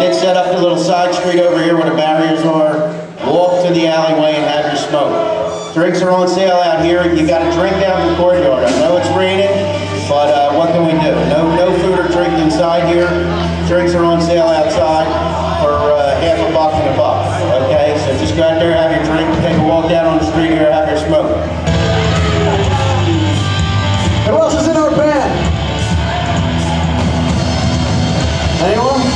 Get set up the little side street over here where the barriers are. Walk to the alleyway and have your smoke. Drinks are on sale out here, and you got to drink out in the courtyard. I know it's raining, but what can we do? No food or drink inside here. Drinks are on sale outside for half a buck and a buck. Okay, so just go out there, have your drink, take a walk down on the street here, have your smoke. And who else is in our band? Anyone? You?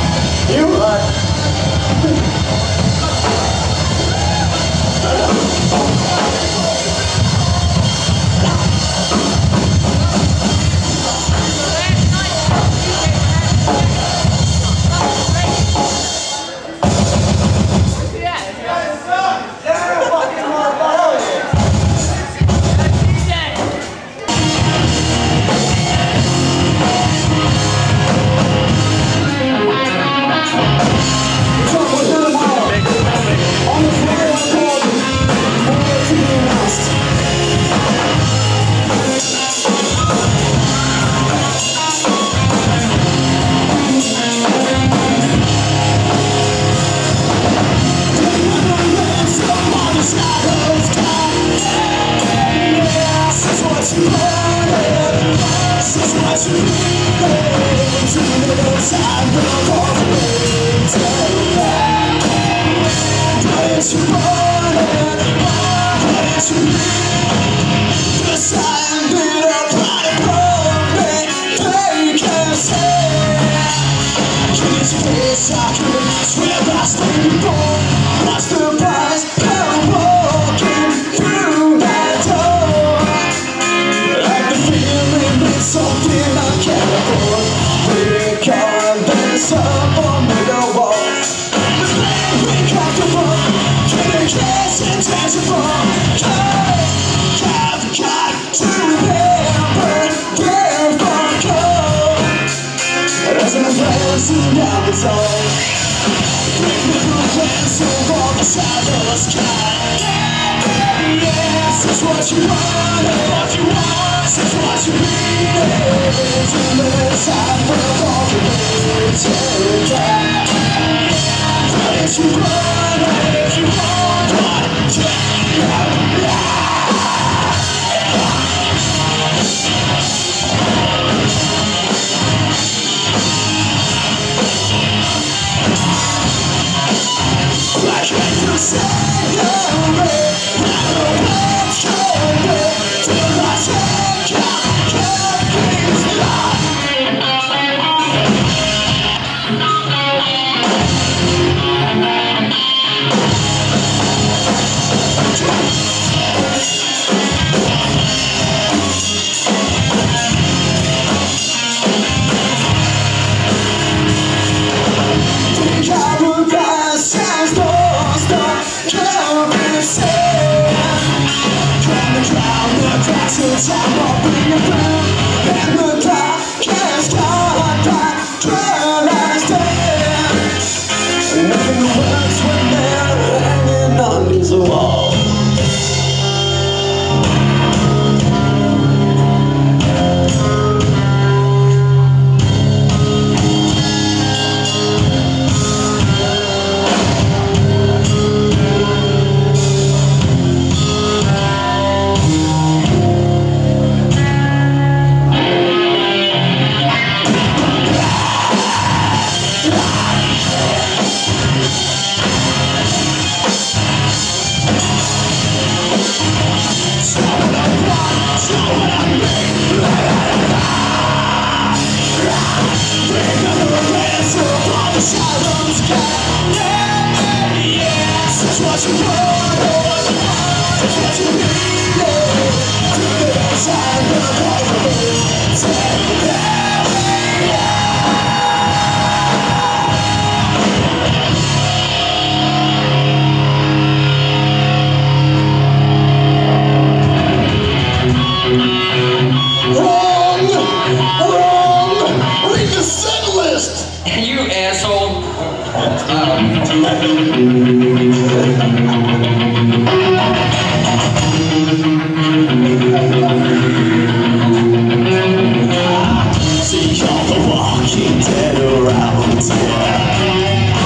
See all the walking dead around here.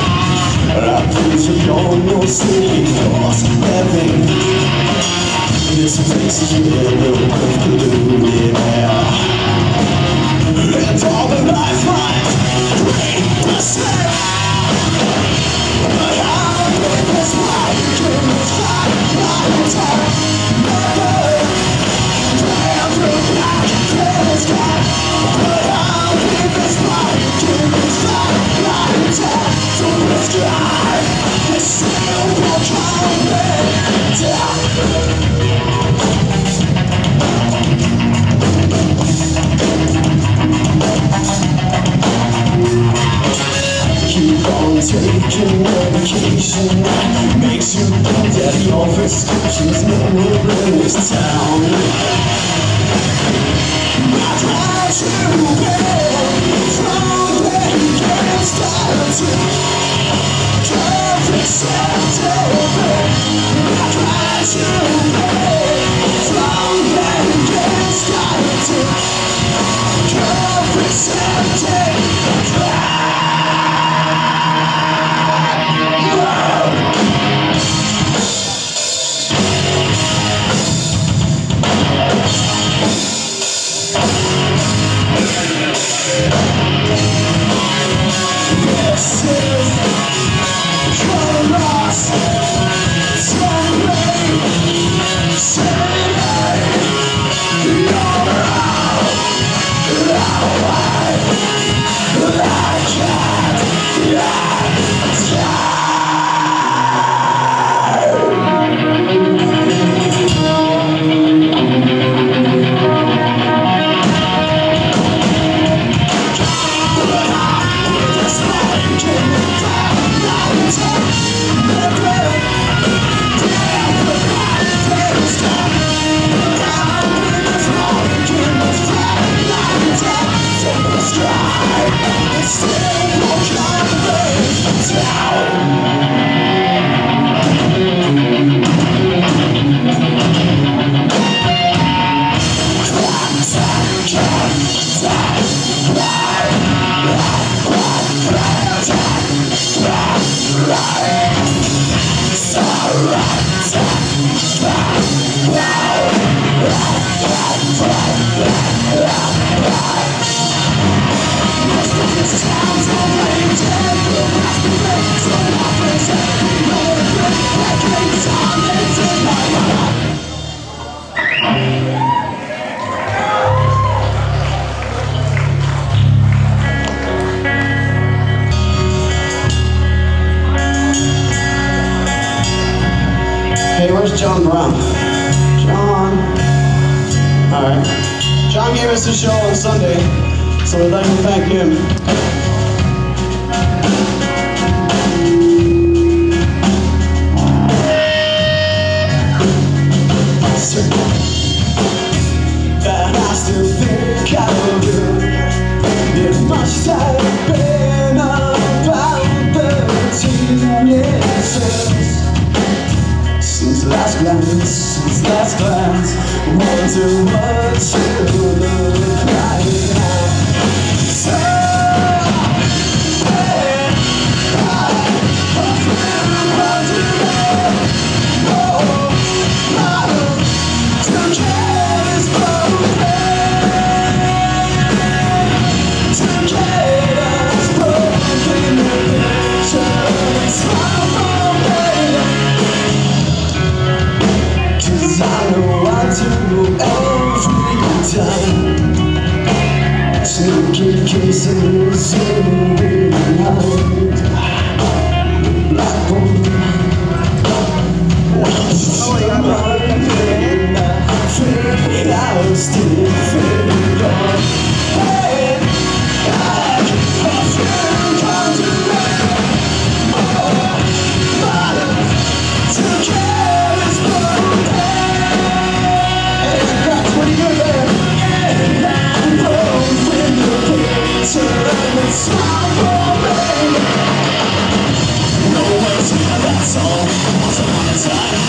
taking medication makes you think that your prescription's been in this town. I try to be strong and get started to curve yourself over. I try to be strong and get started to curve yourself over. John Brown. John. Alright. John gave us a show on Sunday, so we'd like to thank him. And I still think I will do. There's much that I've been about 13 years. Since last glance, wonder what you look like now. So, when I forever wonder, oh, love to get is broken, to get us broken in the picture. I know I do every time. Sneaky kisses in the night. Black woman, what's the morning? I think I was still feeling gone. Hey, I feel come to me. Once when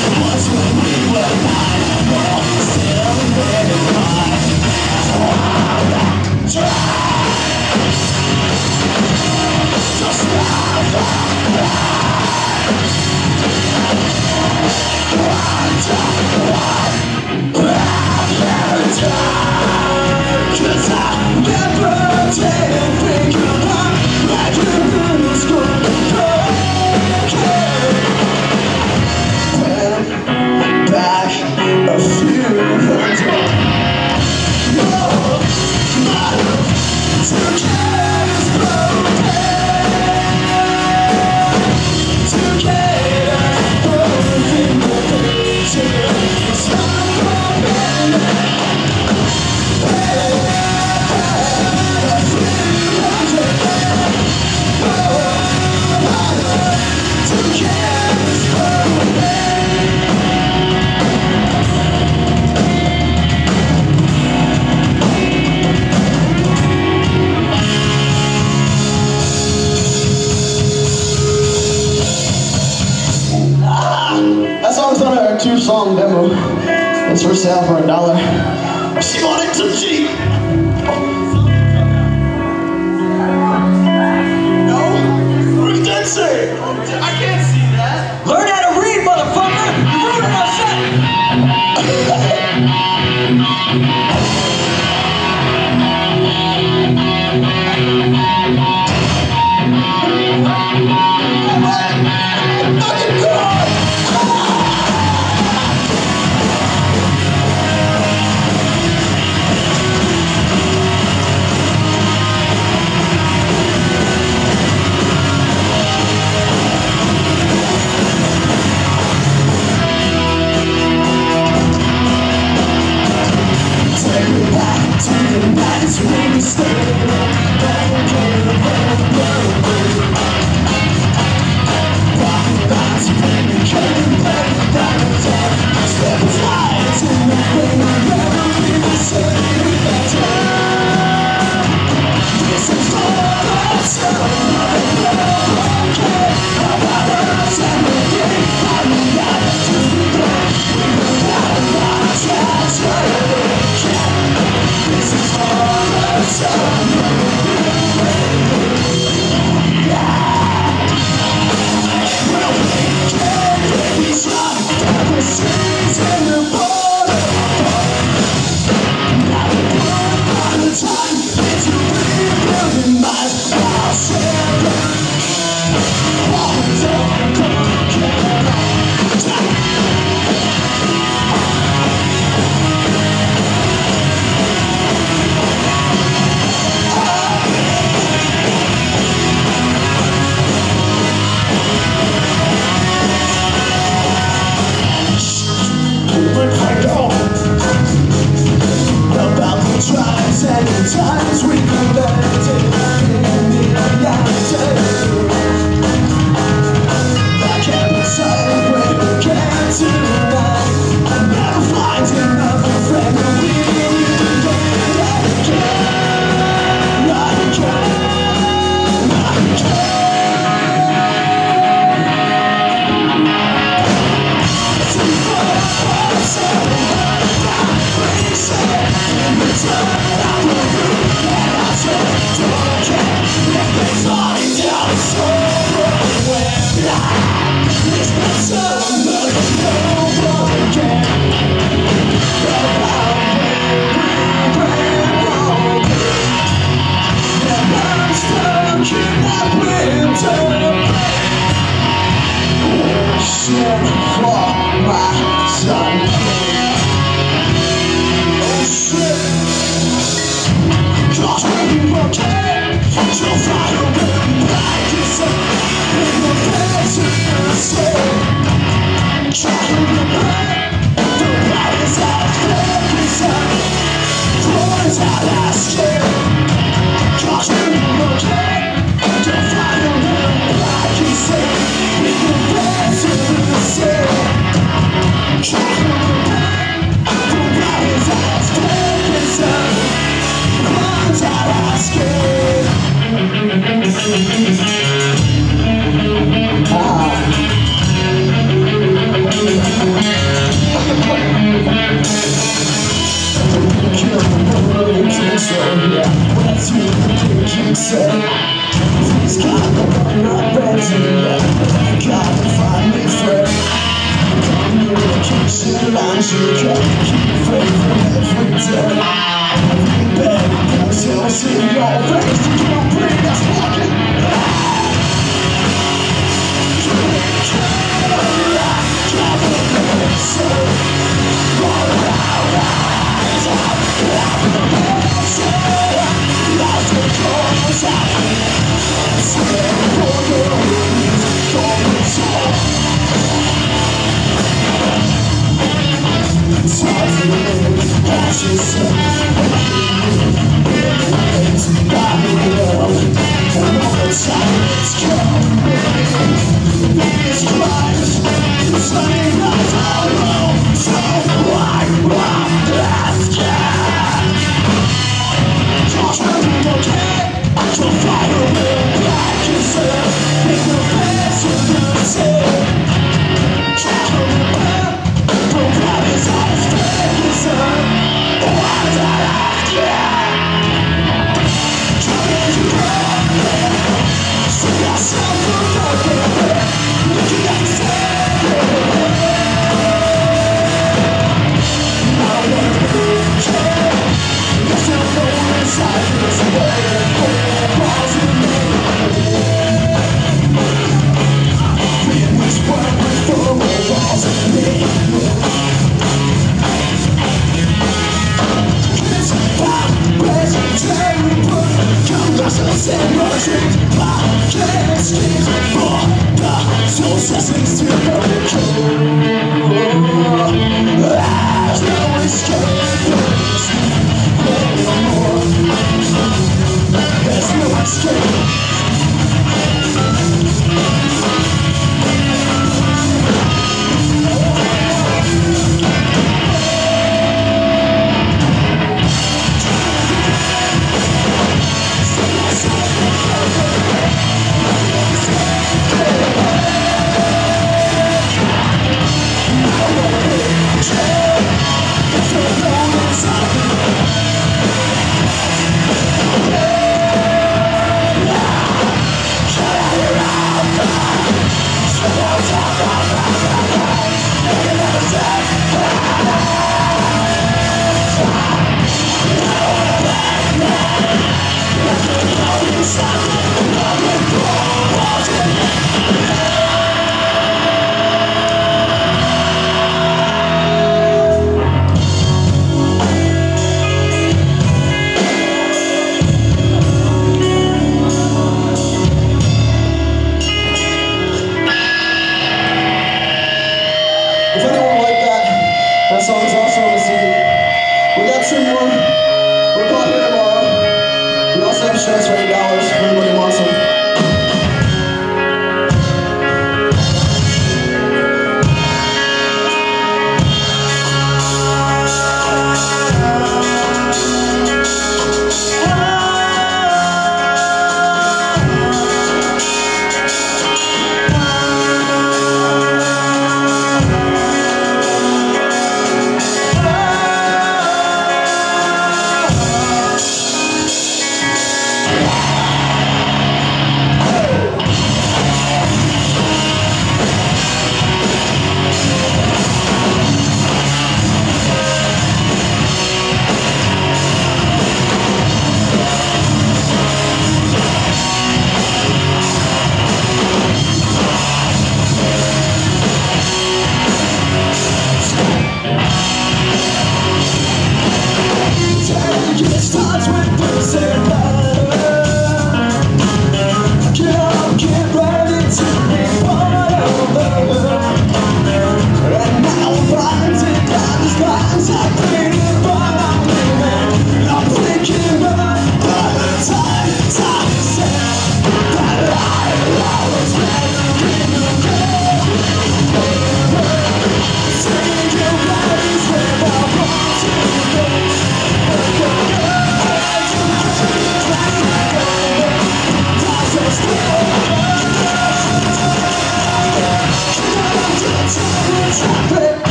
we were nine, we're all still living high. long demo. It's for sale for $1. She bought it too cheap. No, what did that say? I can't see that. Learn how to read, motherfucker. You ruined my set. Fucking God.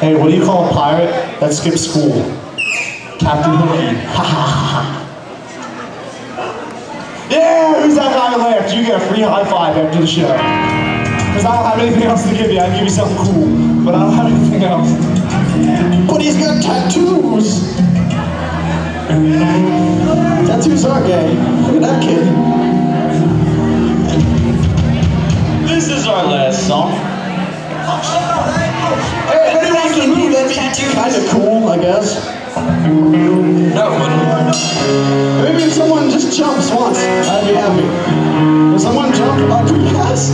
Hey, what do you call a pirate that skips school? Captain Hookey. Ha ha ha. Yeah, who's that guy who laughed? You get a free high five after the show. Because I don't have anything else to give you. I can give you something cool, but I don't have anything else. But he's got tattoos. Tattoos are gay. Look at that kid. This is our last song. Kind of cool, I guess. No, but maybe if someone just jumps once, I'd be happy. Will someone jump up? Yes.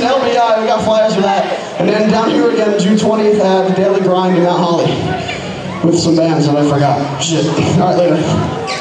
in LBI, we got flyers for that. And then down here again, June 20th, the Daily Grind in Mount Holly with some bands, and I forgot. Shit. All right, later.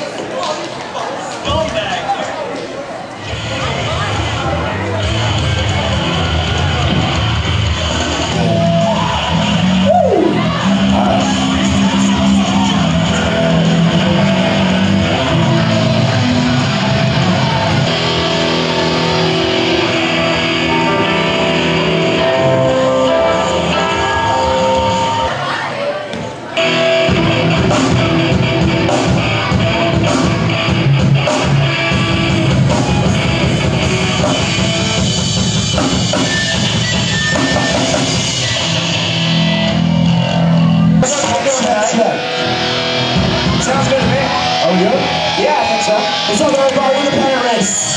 Yeah, I think so. What's up, everybody? We're the Pennant Race.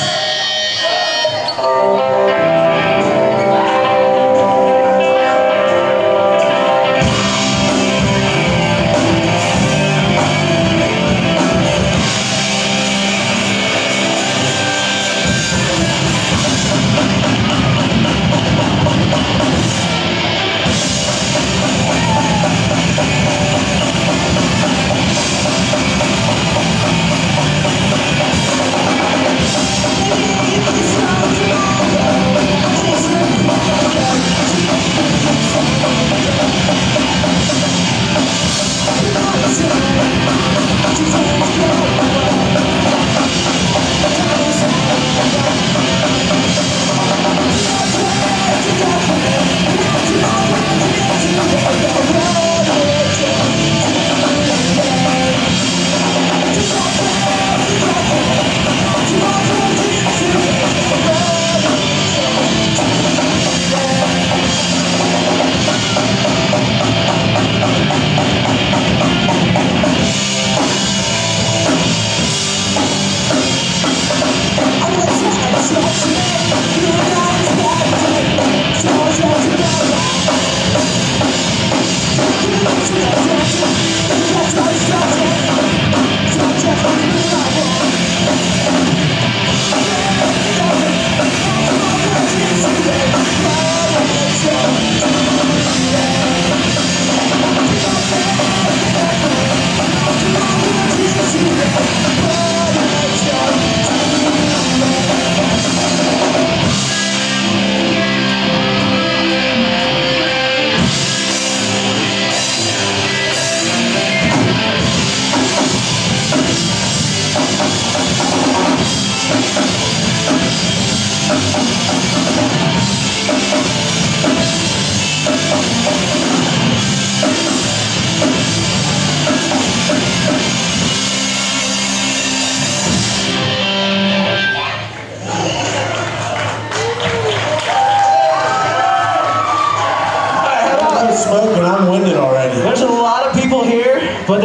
But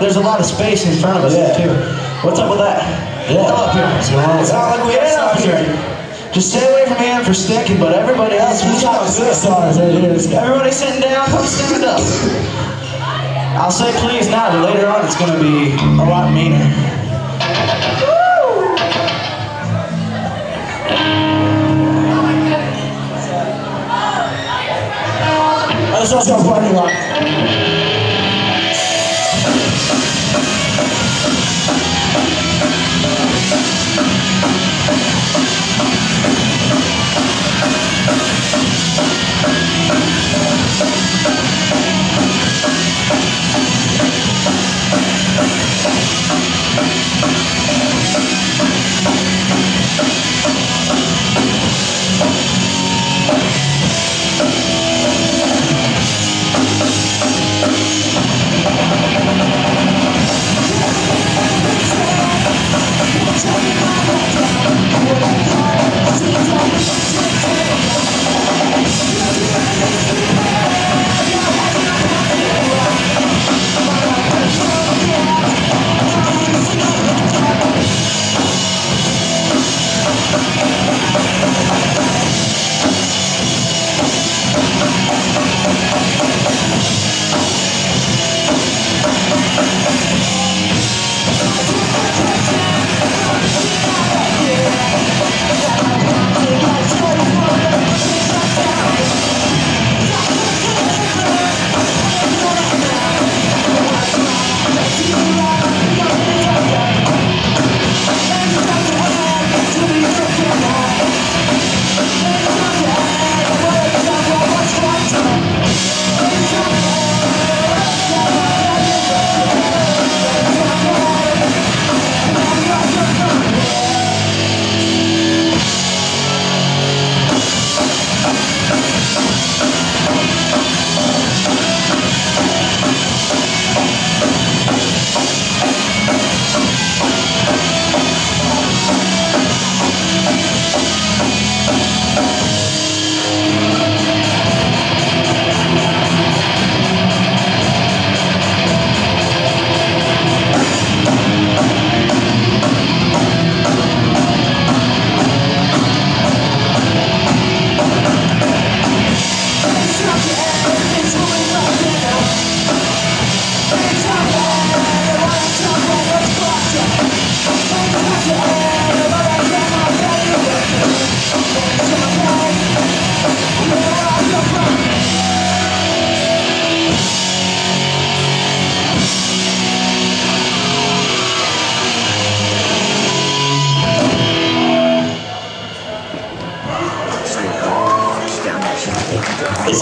there's a lot of space in front of us too. What's up with that? Yeah. It's all up here. It's not like we have stuff here. Just stay away from Ann for sticking, but everybody else, we talk good stars right here. Everybody sitting down, come stand up. I'll say please now, but later on it's gonna be a lot meaner. Let's also have a party lot.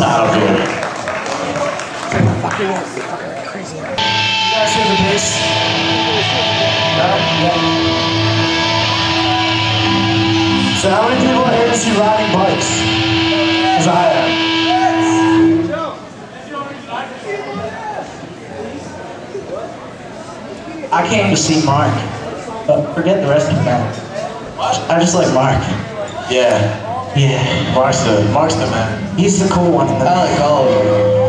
side, dude. Fucking crazy. You guys hear the bass? Yeah. So how many people here see riding bikes? Because I am. I came to see Mark, but forget the rest of the band. I just like Mark. Yeah. Yeah. Mark's the man. He's the cool one. I like all of them.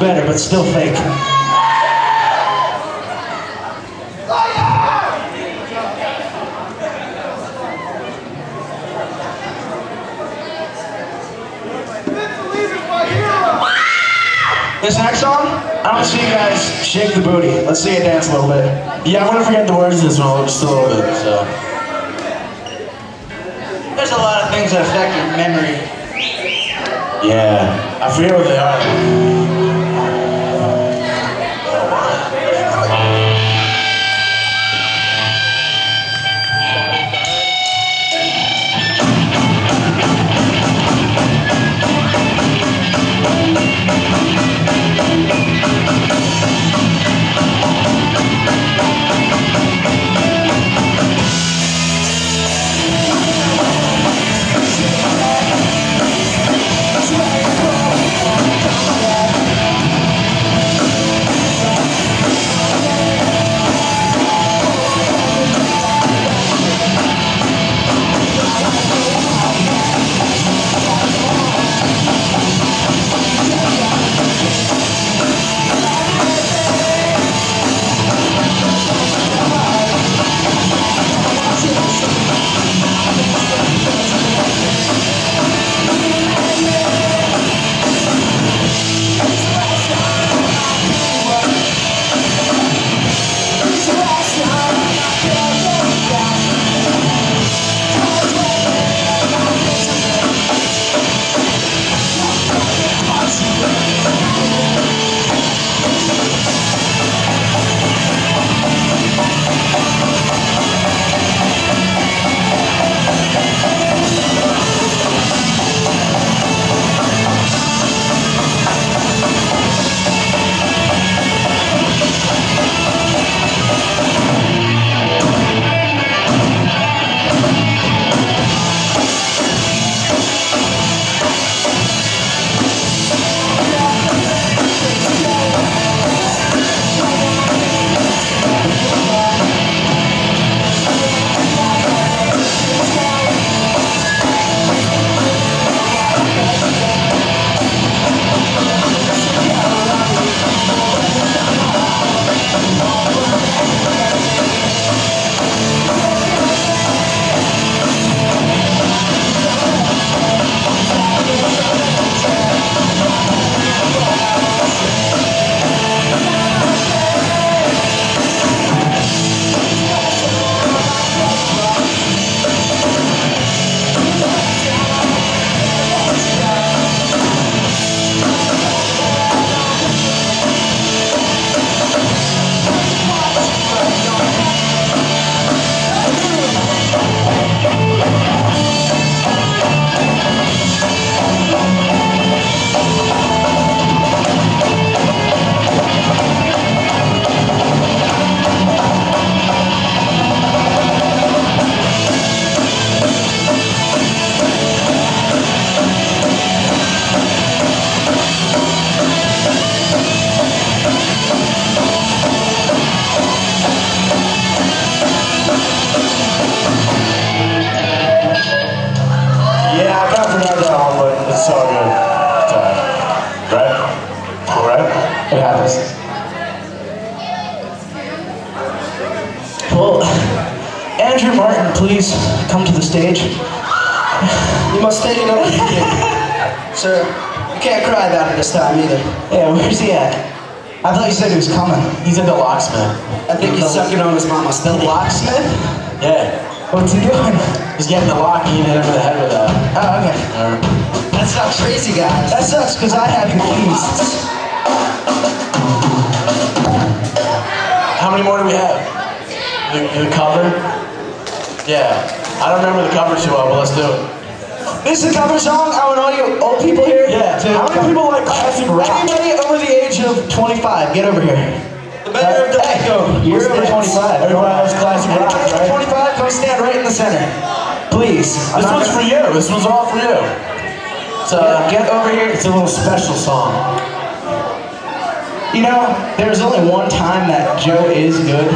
Better, but still fake. This next song, I'm gonna see you guys shake the booty. Let's see you dance a little bit. Yeah, I'm gonna forget the words of this one just a little bit, so. There's a lot of things that affect your memory. Yeah, I forget what they are. Right? Alright? It happens. Well, Andrew Martin, please come to the stage. You must stay in another meeting. Sir, you can't cry about it this time either. Yeah, where's he at? I thought you said he was coming. He's at the locksmith. I think he's sucking on his mama's belly. The locksmith? Yeah. What's he doing? He's getting the lock and hitting him in the head with a... Oh, okay. That sucks. Crazy, guys. That sucks, because I have keys. How many more do we have? The cover? Yeah. I don't remember the cover too well, but let's do it. This is the cover song? I want all you old people here. Yeah. How many people like classic rap? Anybody over the age of 25, get over here. The better of Delanco. You're over 25. Everyone else classic rock, right? 25, come stand right in the center. Please. This one's for you. This one's all for you. So get over here. It's a little special song. You know, there's only one time that Joe Is Good,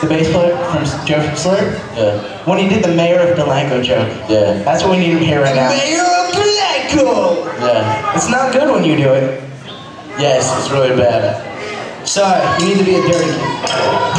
the bass player from Joe from Slur. Yeah. When he did the Mayor of Delanco joke. Yeah. That's what we need him here right now. The Mayor of Delanco! Yeah. It's not good when you do it. Yes, it's really bad. Sorry, you need to be a dirty kid.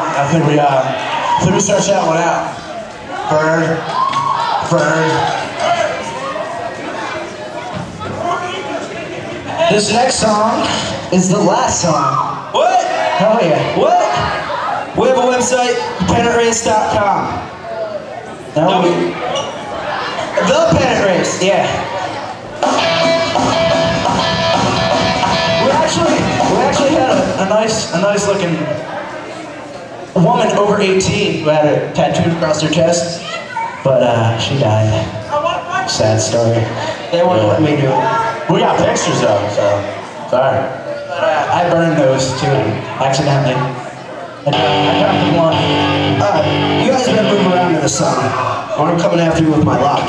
I think we search that one out. Bird. This next song is the last song. What? Hell yeah. What? We have a website, pennantrace.com. No, we... The Pennant Race, yeah. We actually had a nice looking woman over 18 who had a tattoo across her chest, but she died. Sad story. They wouldn't let me do it. We got pictures though, so sorry. But I burned those too, accidentally. I dropped one. You guys better move around to the song, or I'm coming after you with my lock.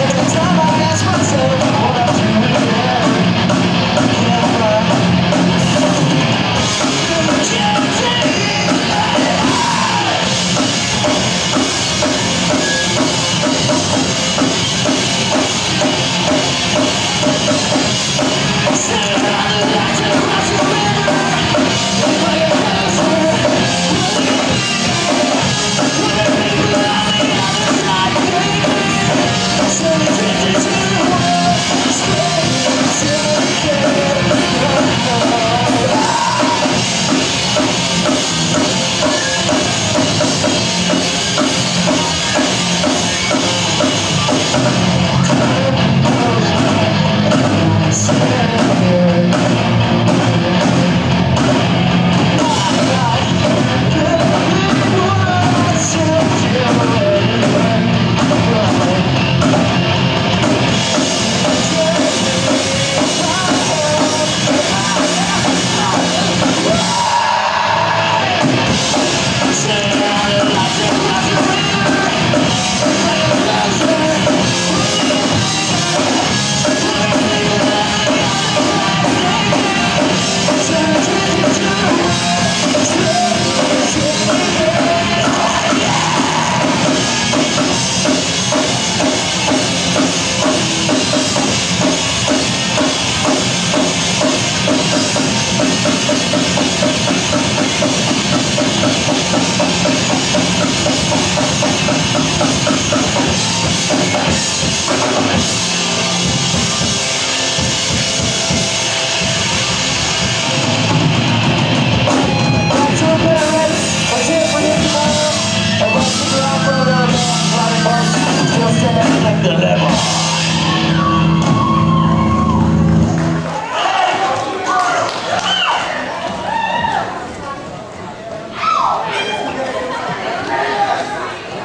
Every time I ask myself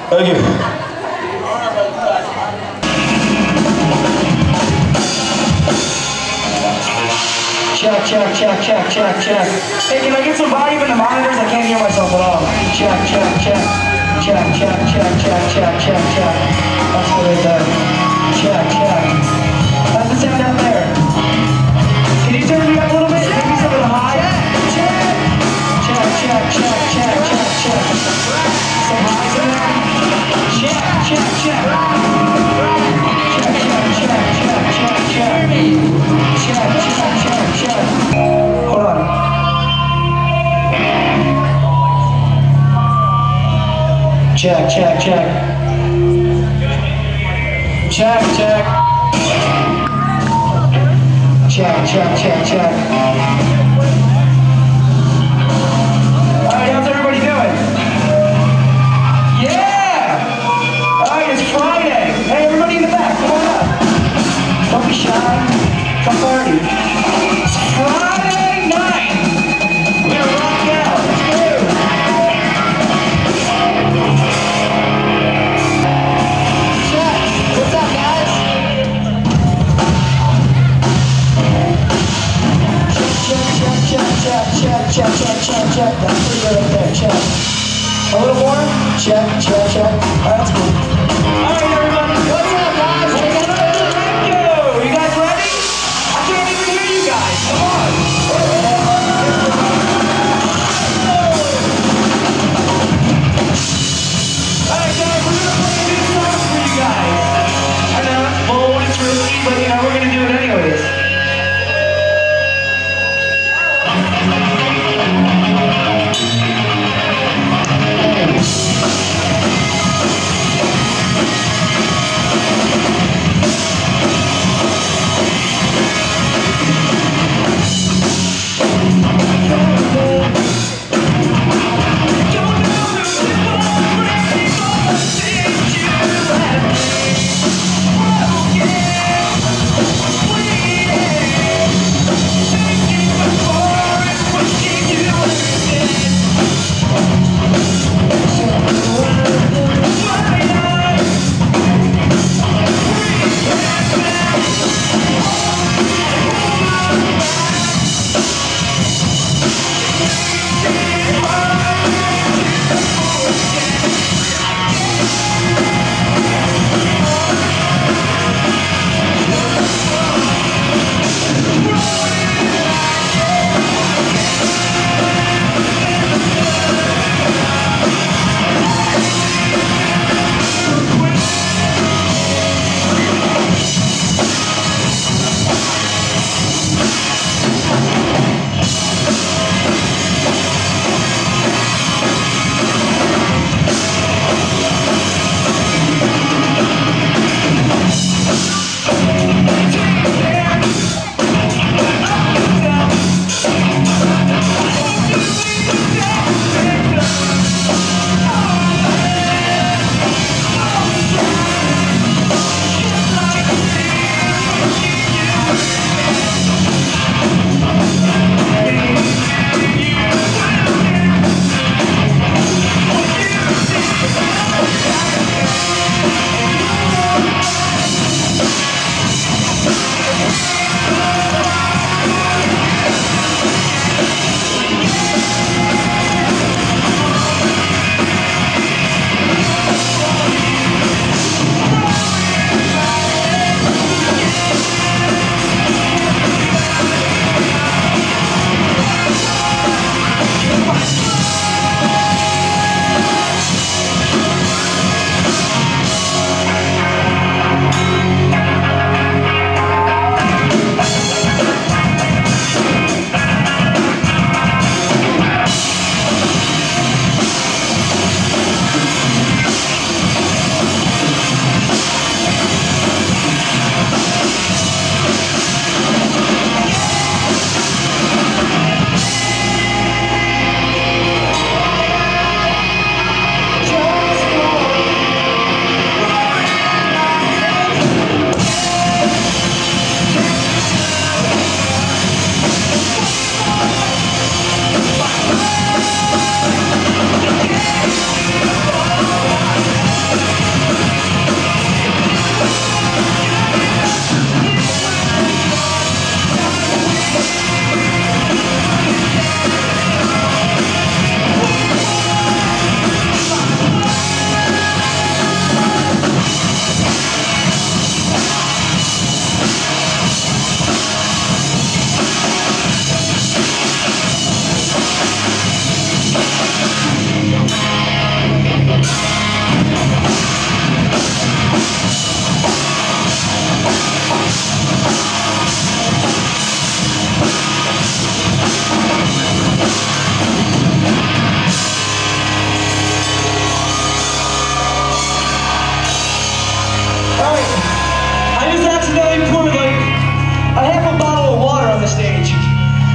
Thank you. Check, check, check, check, check, check. Hey, can I get some volume in the monitors? I can't hear myself at all. Check, check, check. Check, check, check, check, check, check, check. That's what it does. Check, check. How's the sound out there? Can you turn me up a little bit? Maybe something high? Check, check, check, check, check, check, check. Some highs in there? Check, check, check. Check, check, check, check, check, check. Check, check, check, check. Hold on. Check, check, check. Check, check. Check, check, check, check. Alright, how's everybody doing? Don't be shy, come party. It's Friday night! We're rocking out, let's go! Check, what's up guys? Check, check, check, check, check, check, check, check, check. That's pretty good right there, check. A little more? Check, check, check. Alright, that's cool. Alright everybody, what's up guys? What's up?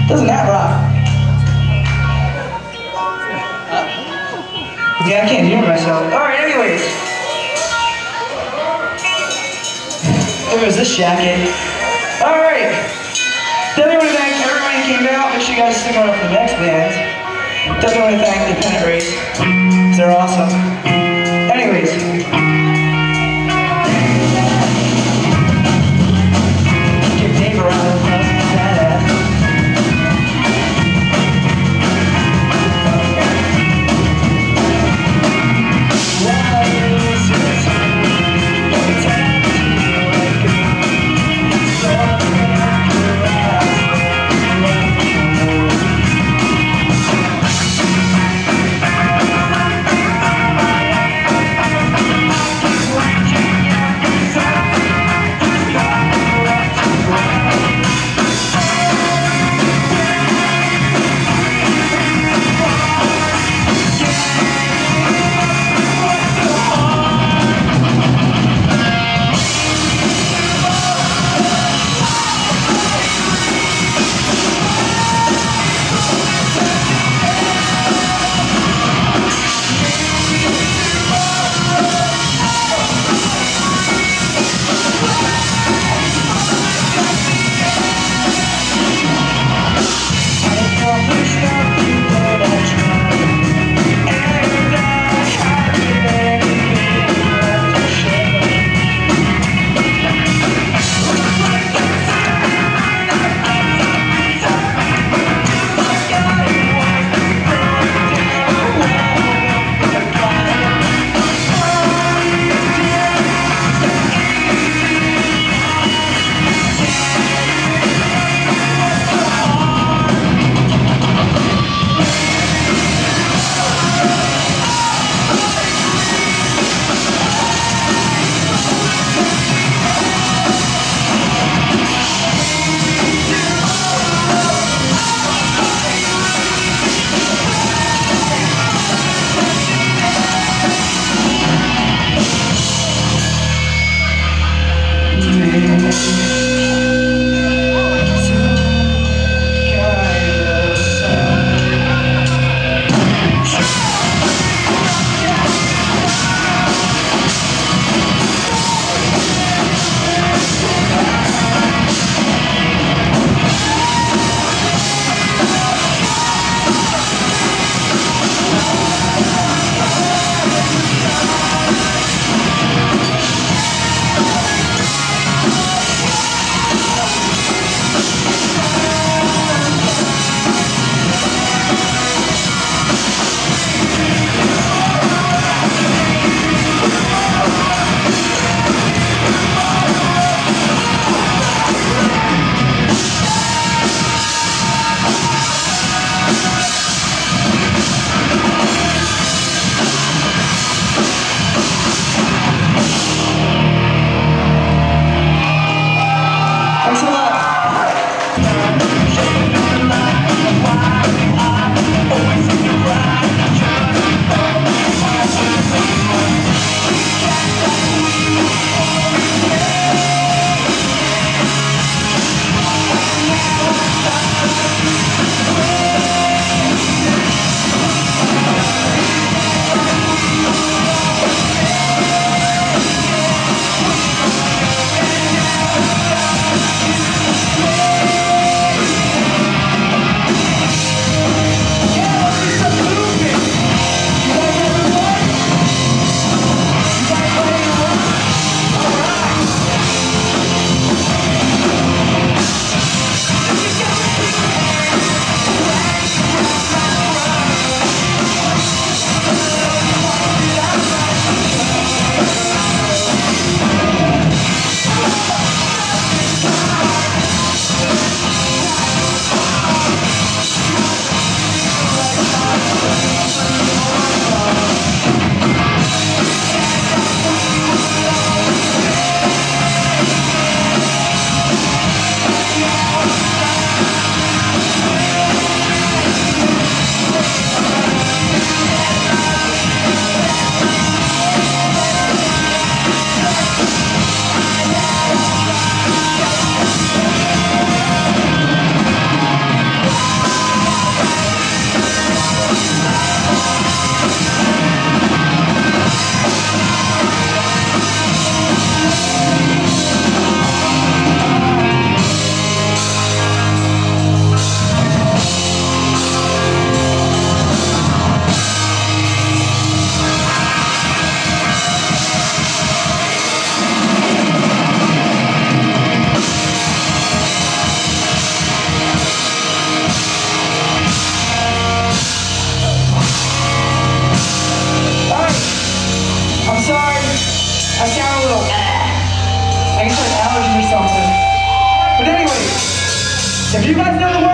Doesn't that rock? Yeah, I can't hear myself. Alright, anyways. There was this jacket. Alright. Then I want to thank everyone who came out. Make sure you guys stick around for the next band. Definitely want to thank The Pennant Race. They're awesome. Anyways.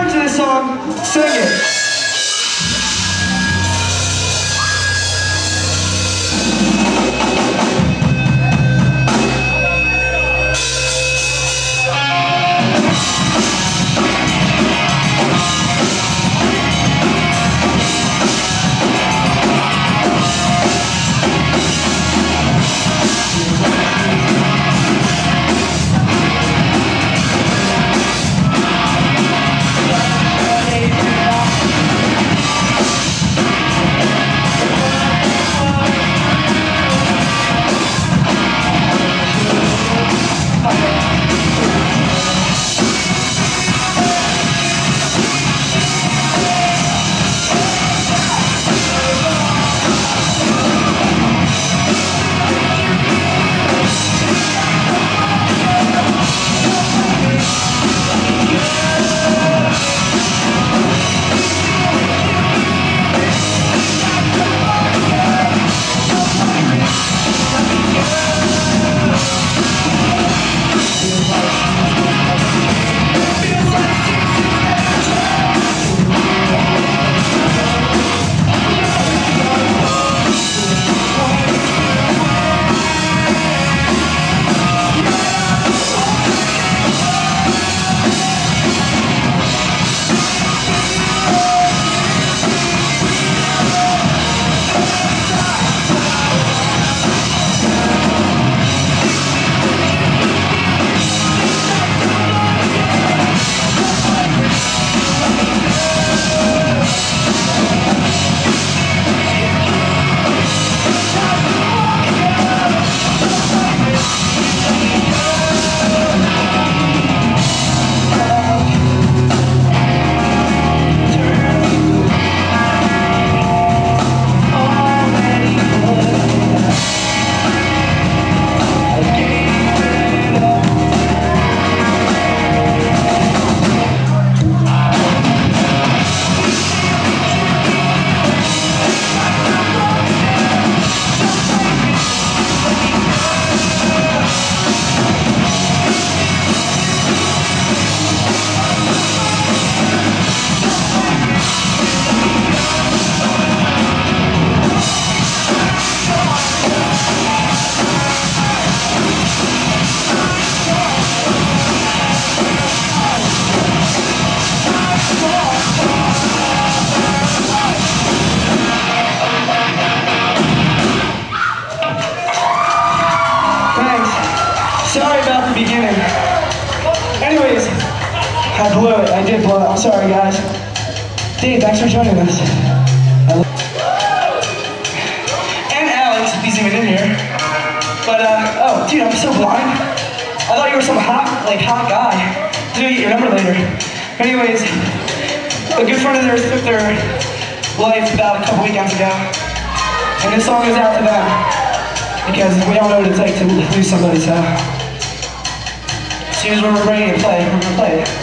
time to the song, sing it. Anyways, I blew it. I did blow it. I'm sorry, guys. Dave, thanks for joining us. And Alex, if he's even in here. But oh, dude, I'm so blind. I thought you were some hot guy. Dude, get your number later. Anyways, a good friend of theirs took their life about a couple weekends ago, and this song is out to them because we all know what it's like to lose somebody. So. As soon as we're ready to play, we're gonna play it.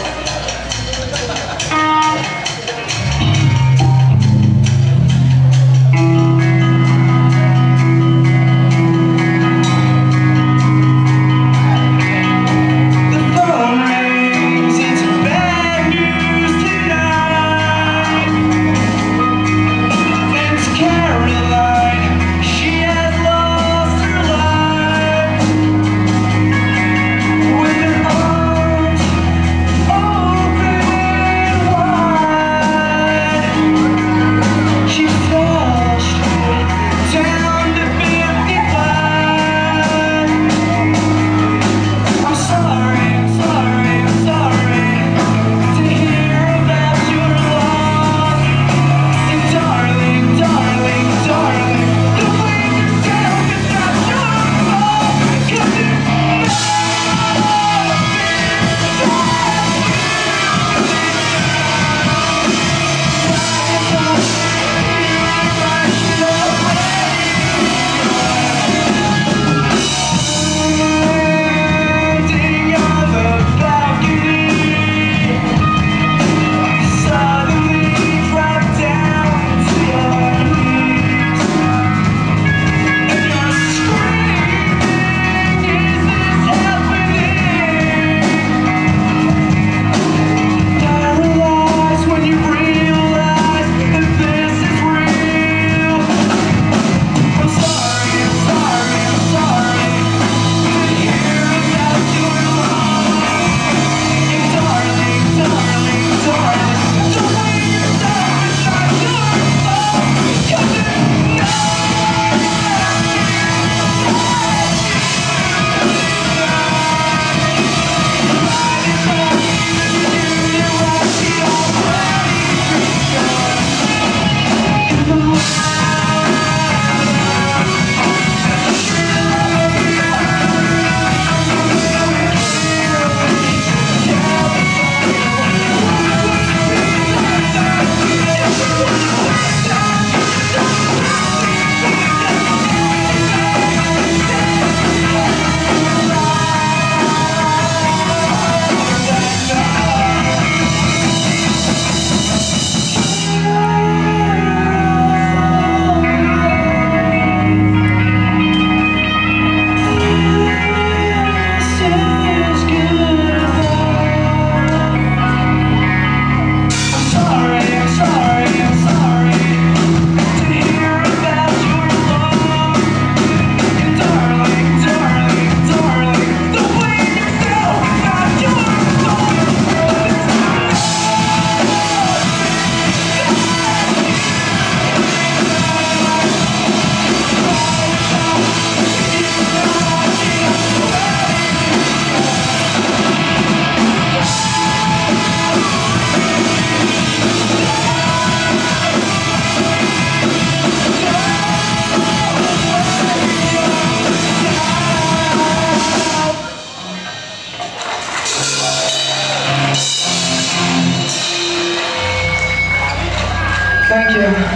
Thank you.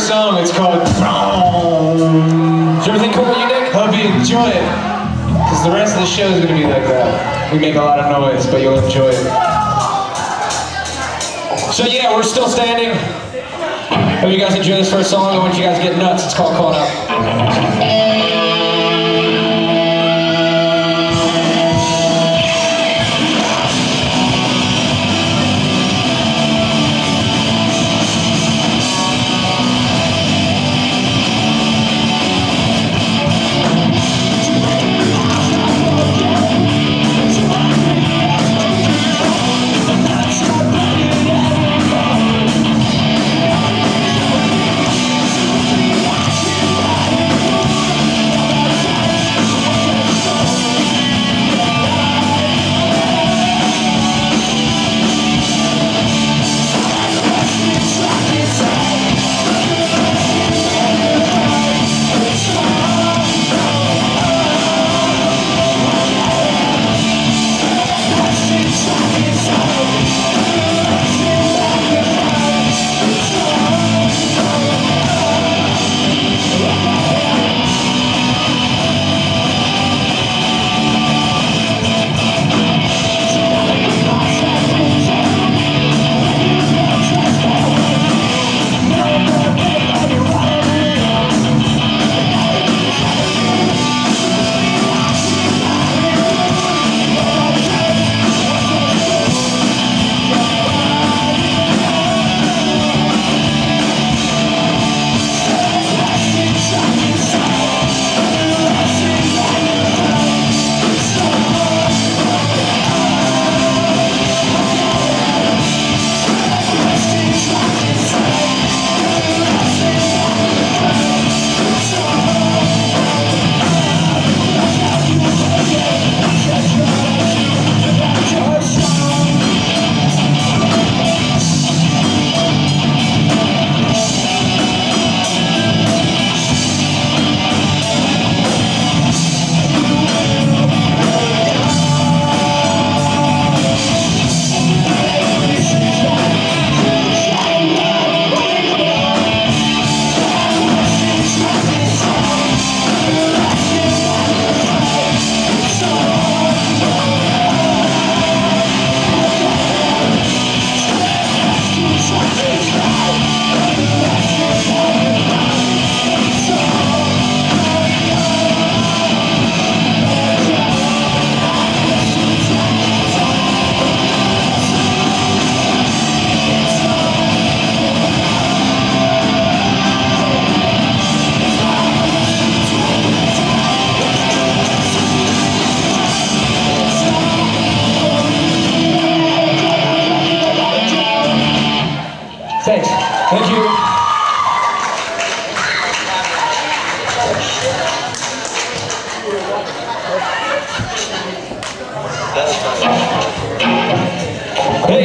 Song, it's called Prom. Is everything cool with you, Nick? Hope you enjoy it, because the rest of the show is going to be like that. We make a lot of noise, but you'll enjoy it. So yeah, we're still standing. Hope you guys enjoy this first song. I want you guys to get nuts. It's called Caught Up.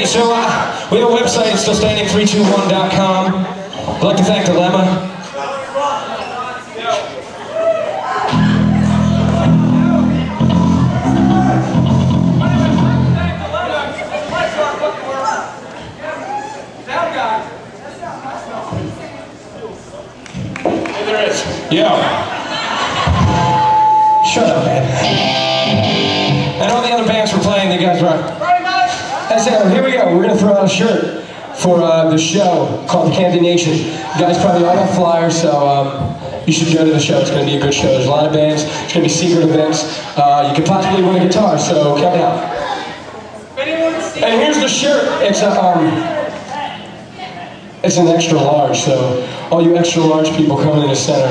Hey, so we have a website, it's still standing, 321.com. I'd like to thank Dilemma. Yo! Shut up, man. And all the other bands were playing, the guys were like, that's it, here we go, we're gonna throw out a shirt for the show called the Camden Nation. You guys probably all got flyers, so you should go to the show, it's gonna be a good show. There's a lot of bands, it's gonna be secret events. You could possibly win a guitar, so count out. And here's the shirt, it's an extra large, so all you extra large people coming in the center.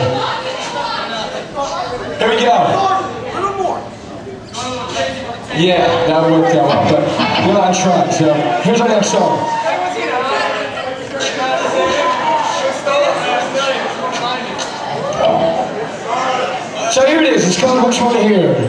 Here we go. Yeah, that worked out well, but well, I tried, so here's our next song. So here it is, it's called Which One Here.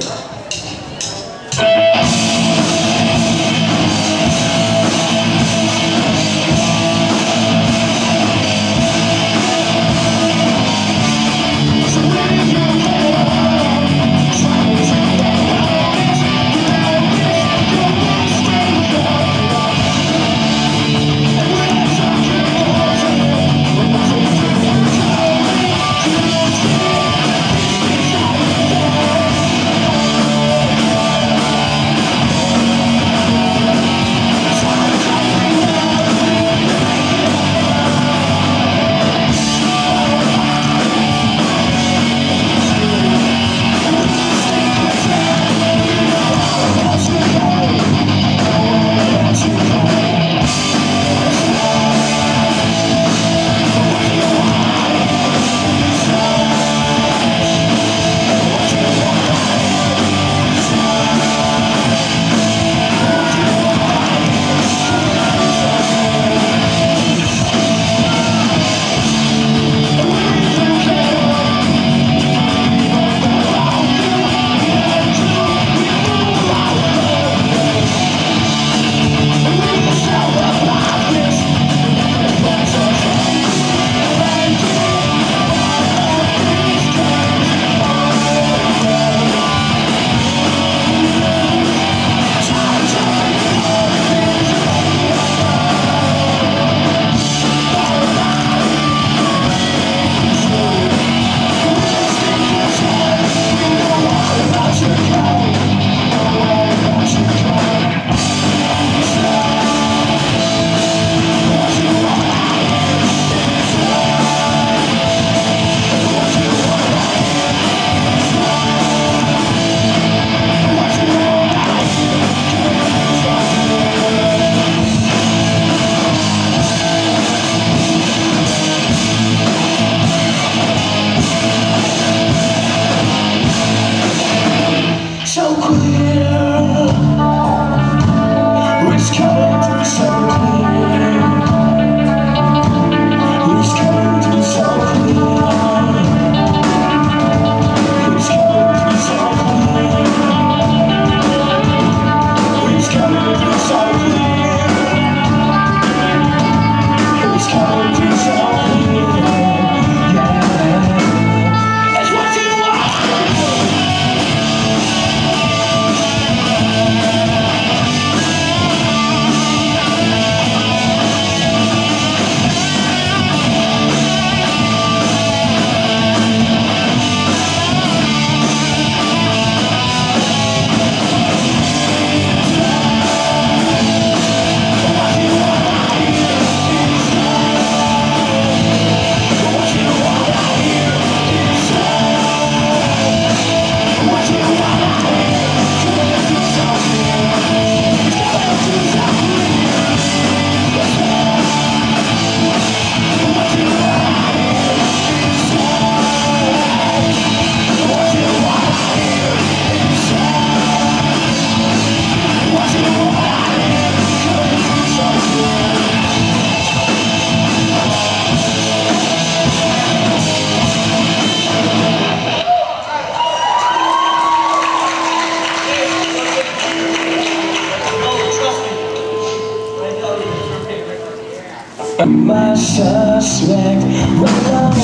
My suspect, my love,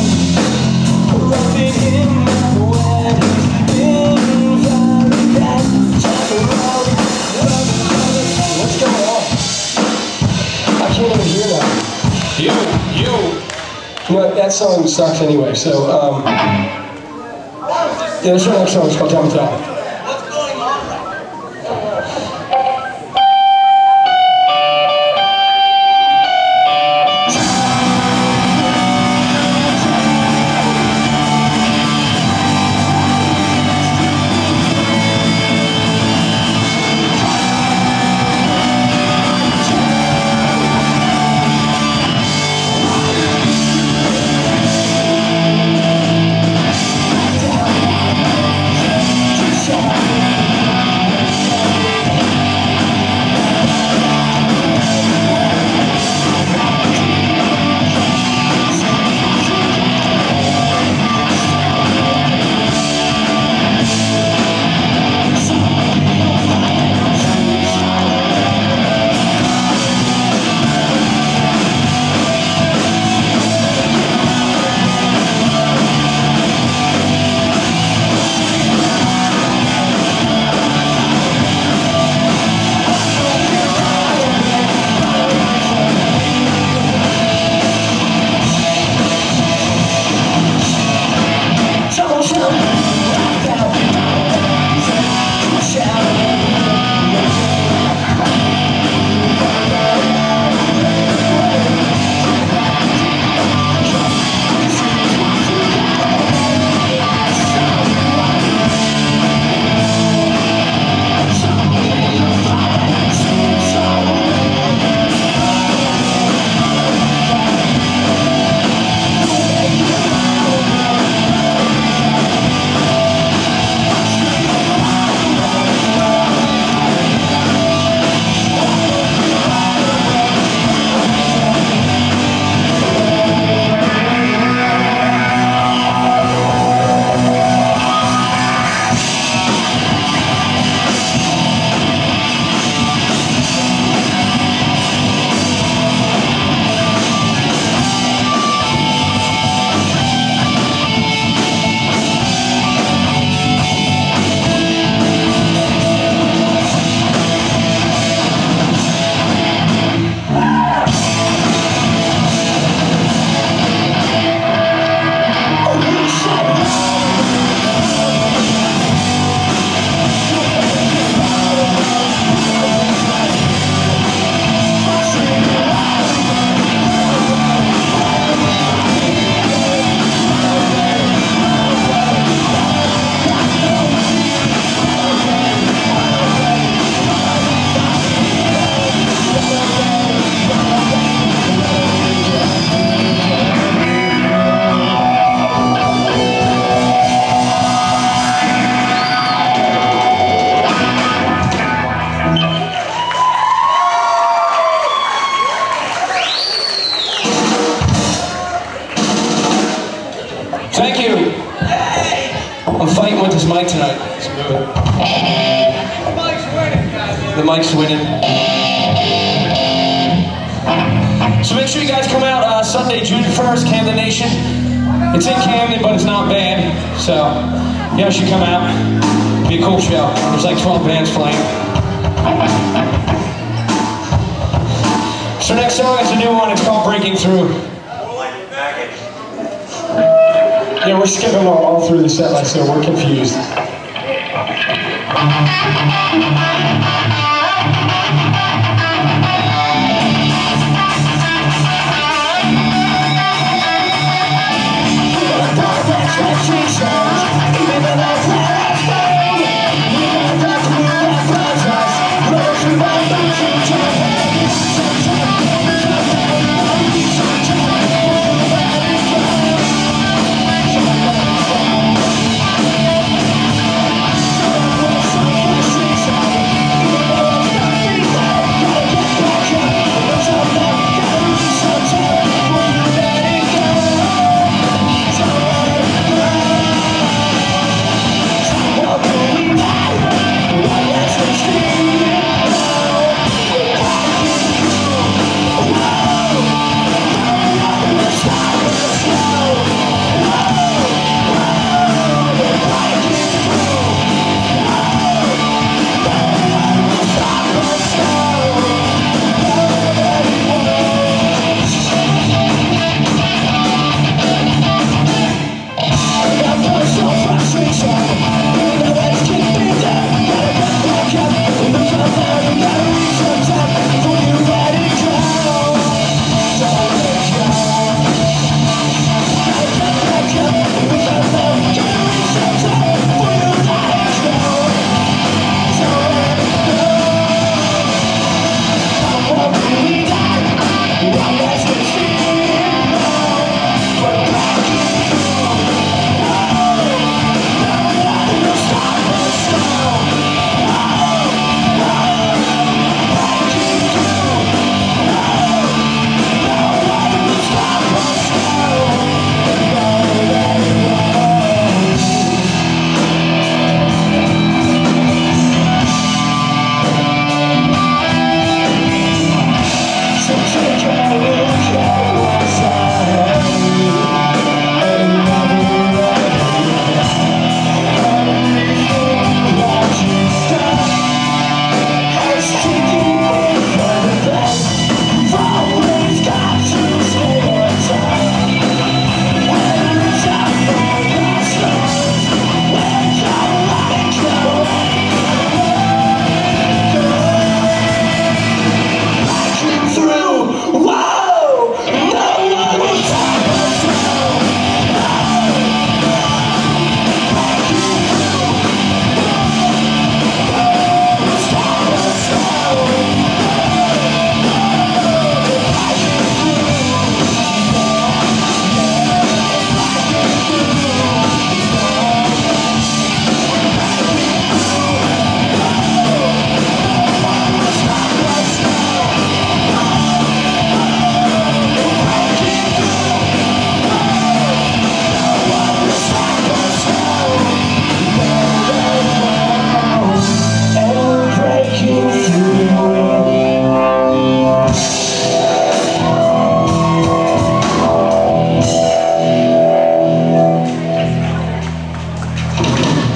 loving him with invalidate. Talk around, what's going on? I can't even hear that. You know, that song sucks anyway, so, yeah, this one next song is called Down with That.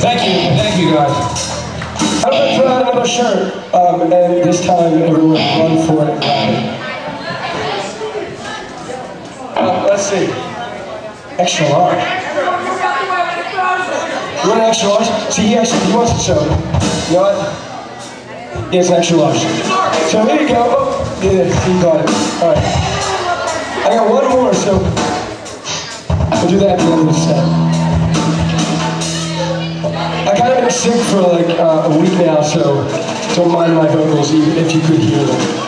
Thank you guys. I'm gonna put on my shirt, and this time everyone run for it. Let's see. Extra large. You want an extra large? See, he actually wants it, so. You know what? He has an extra large. So here you go. Oh, yeah, you got it. Alright. I got one more, so we'll do that at the end of the set. I kind of been sick for like a week now, so don't mind my vocals, even if you could hear them.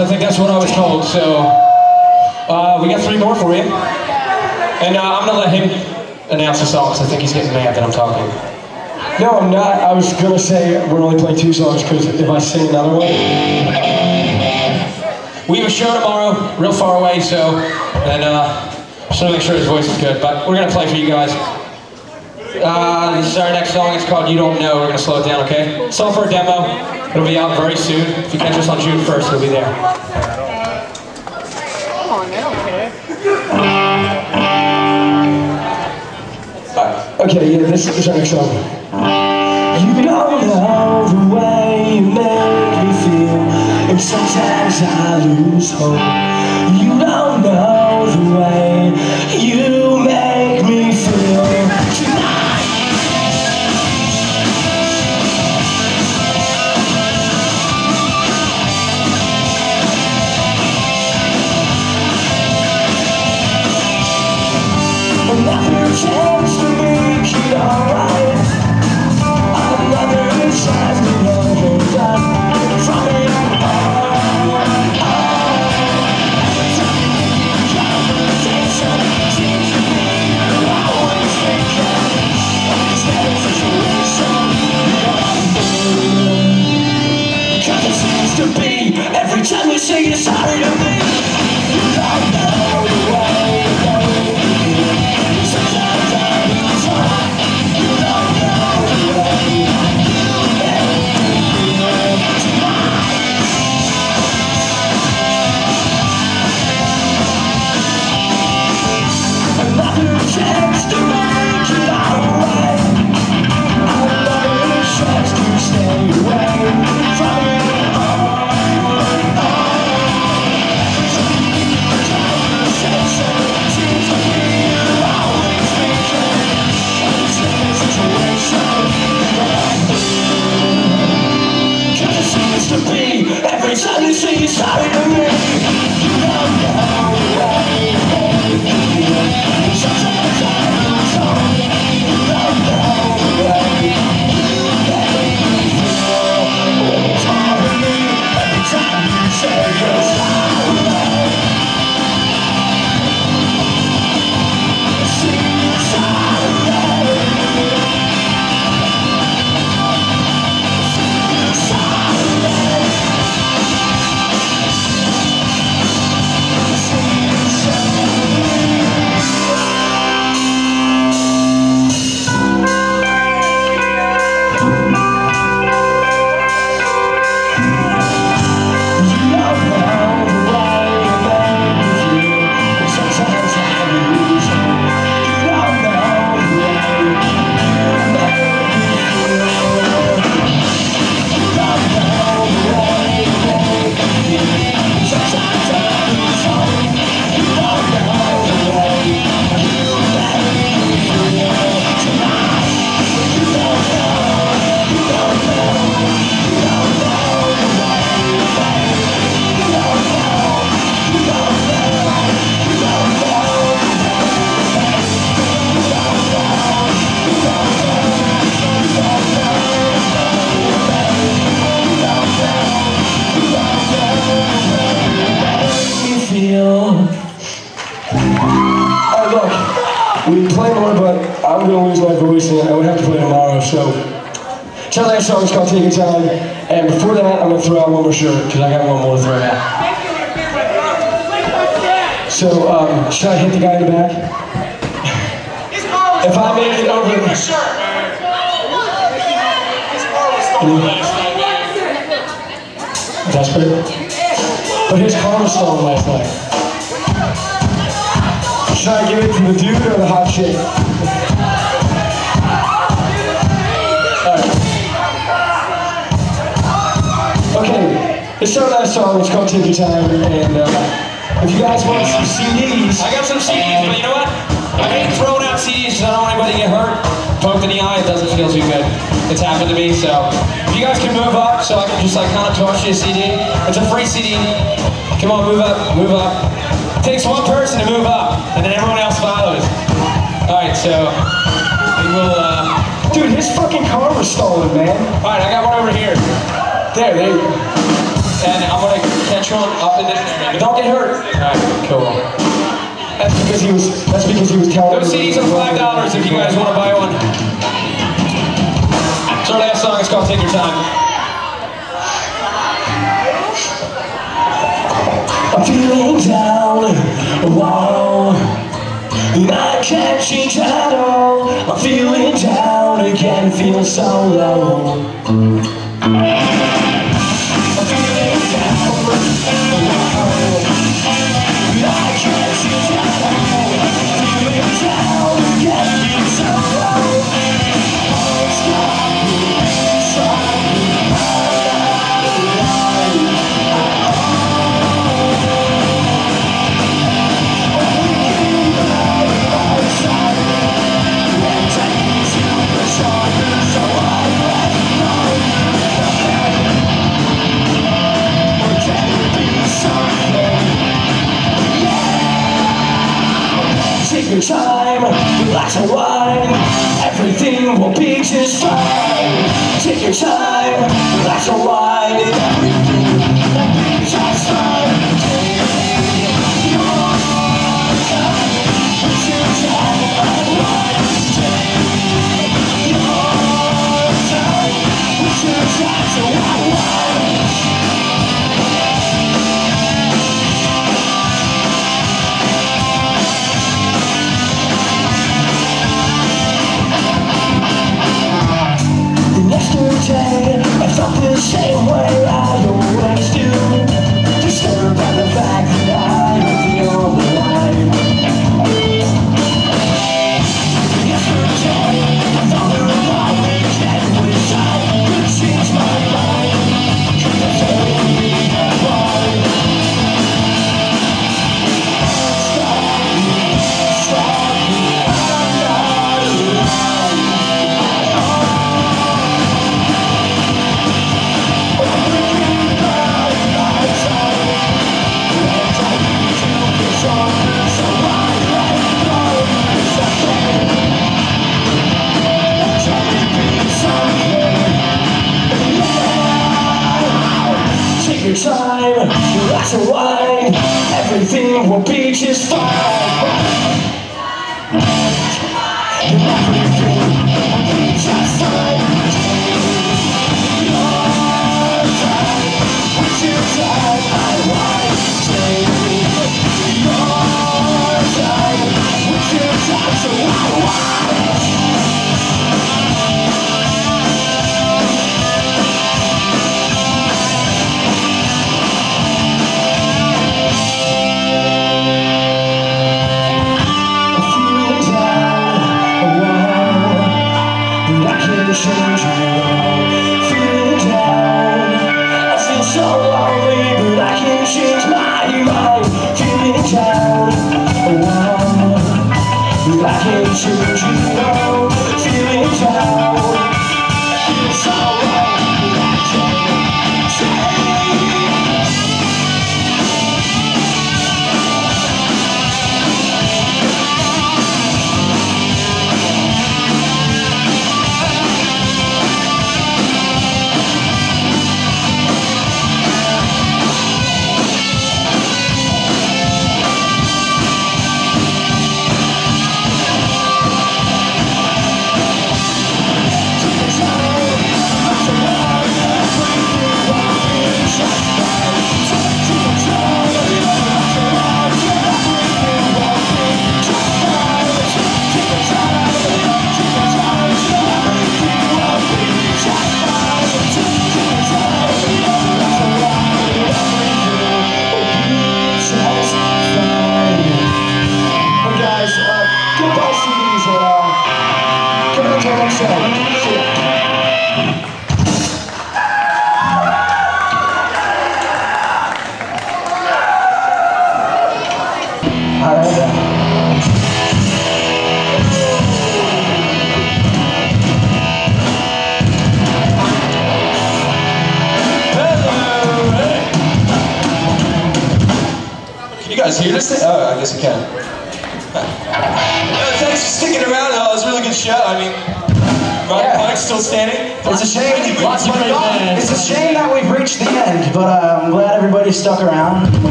I think that's what I was told, so we got three more for you, and I'm gonna let him announce the song because I think he's getting mad that I'm talking. No, I'm not. I was going to say we're only playing two songs because if I sing another one... We have a show tomorrow, real far away, so... And just want to make sure his voice is good, but we're going to play for you guys. This is our next song. It's called You Don't Know. We're going to slow it down, okay? It's all for a demo. It'll be out very soon. If you catch us on June 1st, it'll be there. Come on, I don't care. Okay, yeah, this is our next song. You don't know the way you make me feel, and sometimes I lose hope. You don't know the way you make me feel tonight. Every time you say you're sorry to me, you don't know the way you know it is. Sometimes I lose hope. You don't know the way you make me feel tonight. Another chance to make it alright. Another chance to stay away from you. To be every time you say you're sorry to me, you don't know the way you make me feel. Sometimes I lose hope. You don't know the way you make me feel. When it's hard to me, every time you say you're sorry to me, I see you sorry to me. Song's called Take Your Time, and before that I'm going to throw out one more shirt because I got one more to throw out. So should I hit the guy in the back? If I made it over the shirt, desperate, but his car was stolen last night. Should I give it to the dude or the hot chick? It's so nice song, it's called Take Your Time, and if you guys want some CDs... I got some CDs, but you know what? I ain't throwing out CDs because I don't want anybody to get hurt. Poked in the eye, it doesn't feel too good. It's happened to me, so... If you guys can move up, so I can just like kind of toss you a CD. It's a free CD. Come on, move up, move up. It takes one person to move up, and then everyone else follows. Alright, so... We will, Dude, his fucking car was stolen, man. Alright, I got one over here. There, there you go. And I'm gonna catch on up in this. Don't get hurt. Alright, cool. That's because he was telling those CDs are $5 if you guys want to buy one. So our last song is called Take Your Time. I'm feeling down, wow, I can't change at all. I'm feeling down again, feel so low. I'm feeling down, wow, I can't see that I'm feeling down, getting so low. Stop me, stop me. Take your time, relax and wine, everything will be just fine. Take your time, relax and wine, and everything will be just fine. Take your time, put your time and wine. Take your time, put your time and wine. Yesterday, I felt the same way I always do, disturbed by the fact that I feel alive. Yesterday, I thought there was a way that which I could change my mind. Could the fairy be a part? Stop me, stop me, I'm not alive. Take your time, relax and wine, everything will be just fine. Everything will be just fine. Take your time, put your time and wine. Take your time, put your time and wine.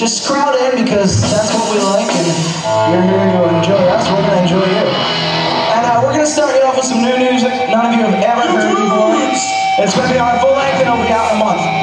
just crowd in because that's what we like, and you're here to enjoy us. We're going to enjoy you. And we're going to start you off with some new music none of you have ever heard before. It's going to be on full length, and it'll be out in a month.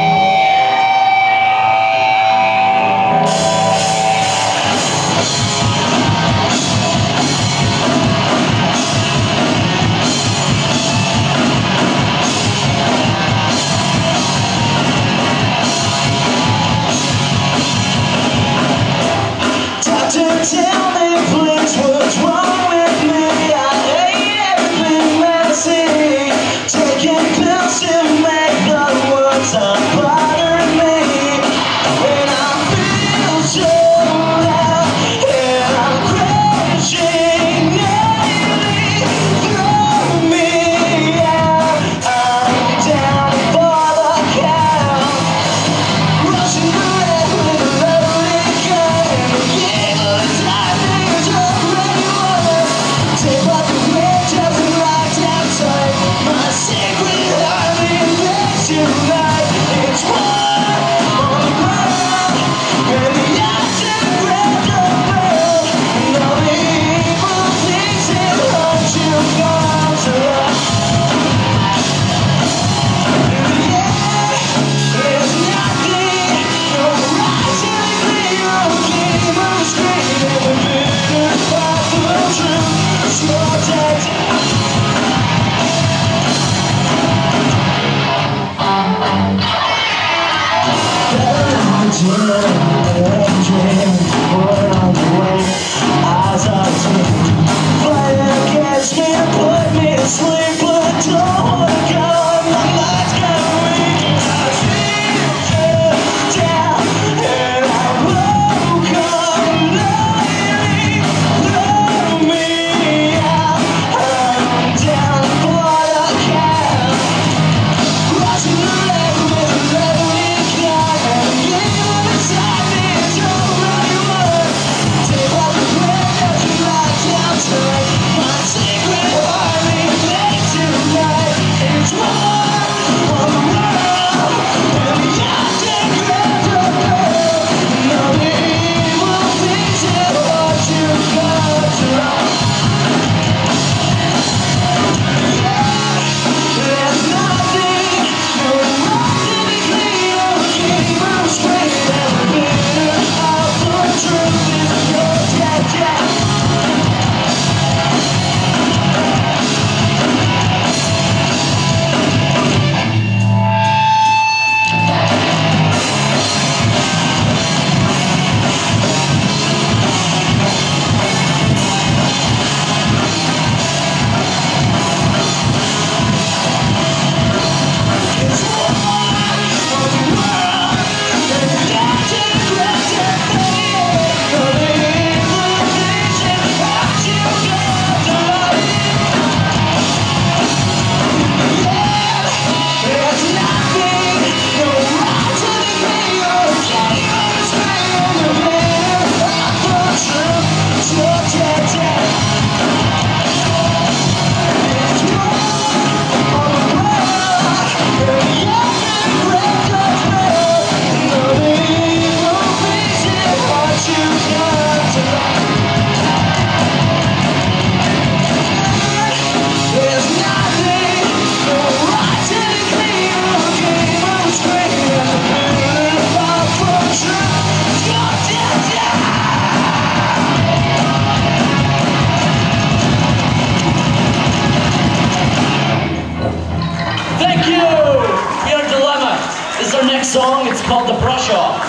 Song, it's called The Brush Off.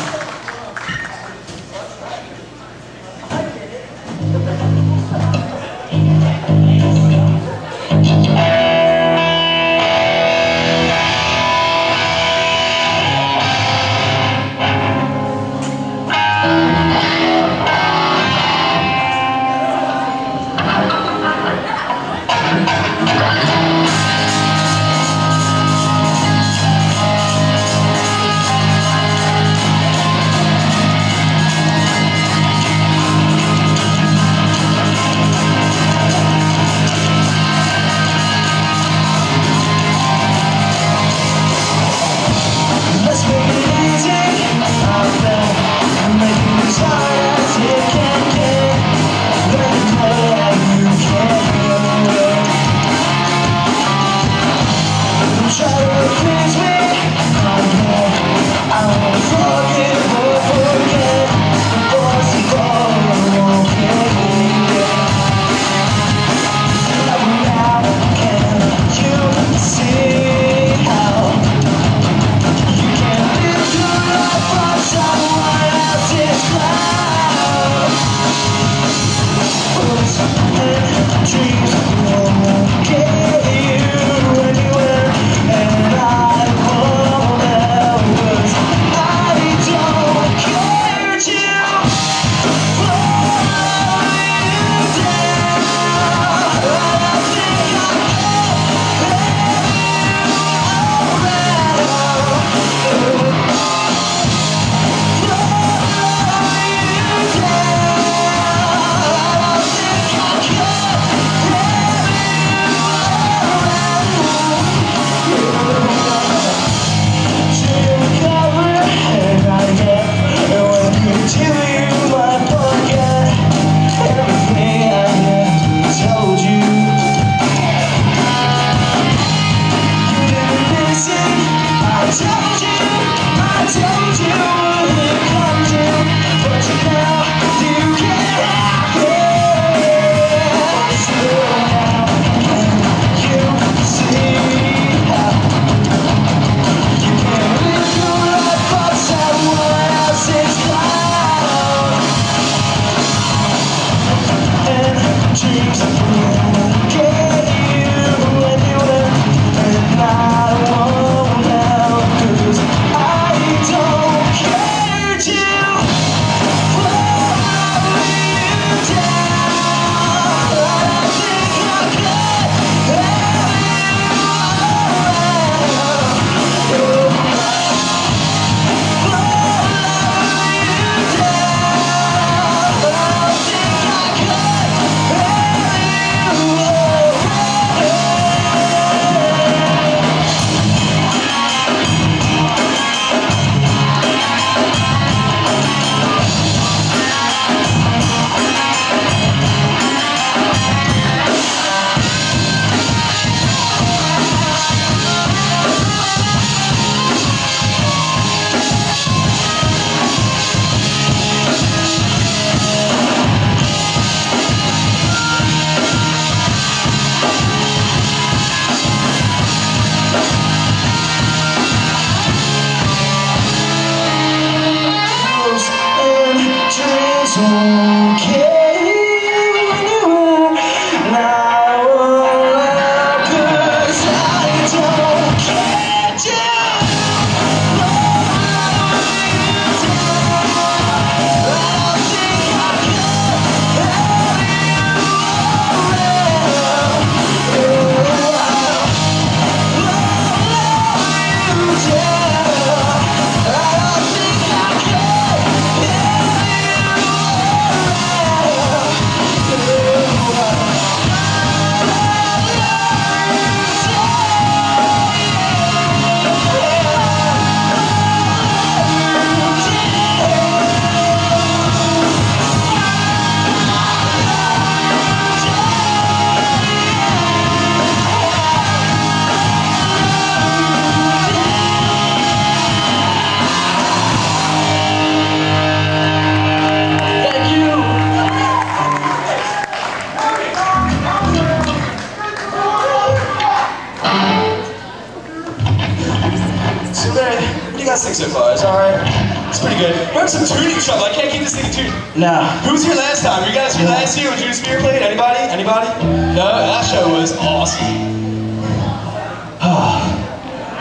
fantastic so far. It's alright. It's pretty good. We're having some tuning trouble. I can't keep this thing tuned. No. Who was here last time? You guys here last year when Judas Spear played? Anybody? Anybody? No? That show was awesome.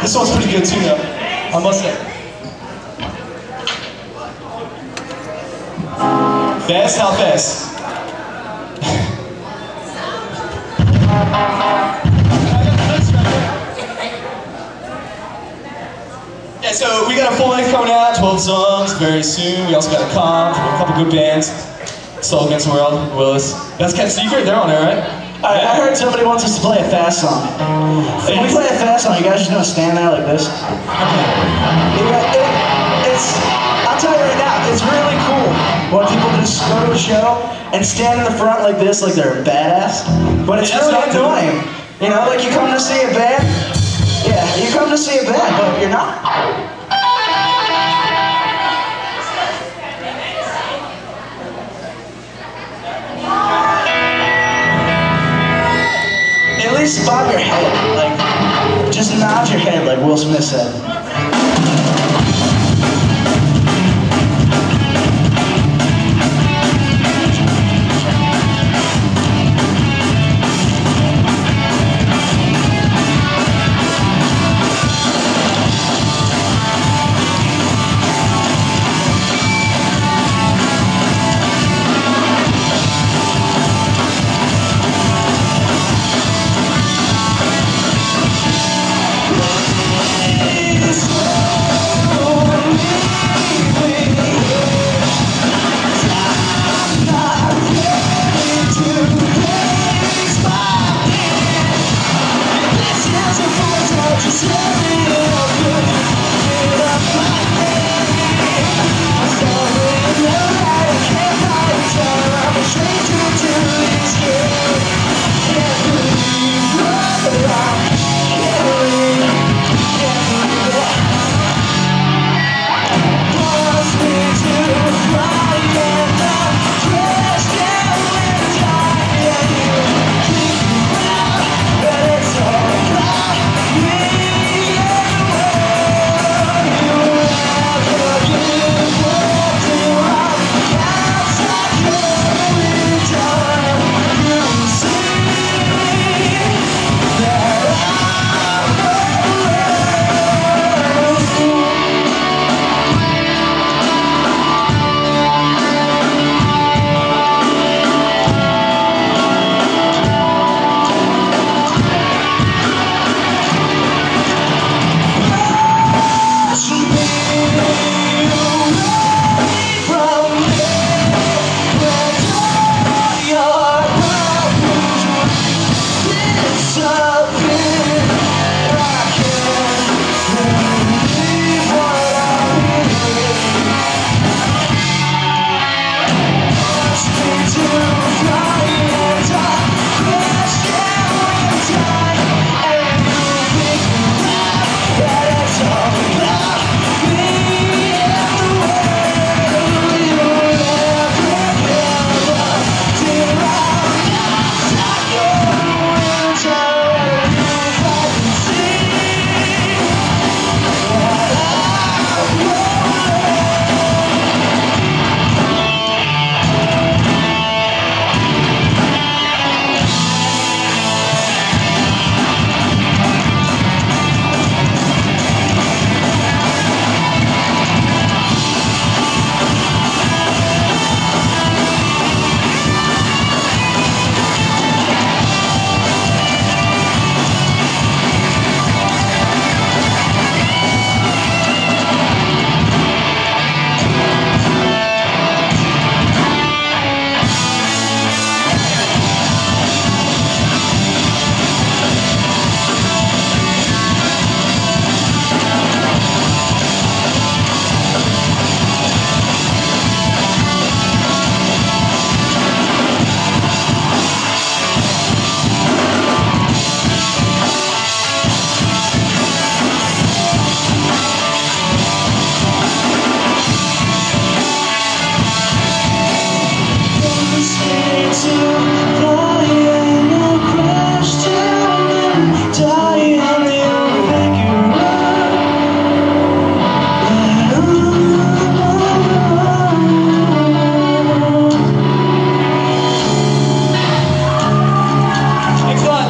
This one's pretty good too, though. I must say. That's how fast. Yeah, so we got a full length coming out, 12 songs very soon. We also got a comp, a couple good bands, Soul Against the World, Willis. That's Cat Secret, they're on there, right? I heard somebody wants us to play a fast song. If we play a fast song, you guys are just gonna stand there like this. I'll tell you right now, it's really cool when people just go to a show and stand in the front like this, like they're badass. But it's just not annoying. You know, like you come to see a band. Yeah, you come to see a band, but you're not. At least bob your head, like, just nod your head like Will Smith said.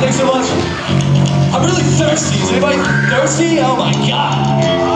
Thanks so much. I'm really thirsty. Is anybody thirsty? Oh my God.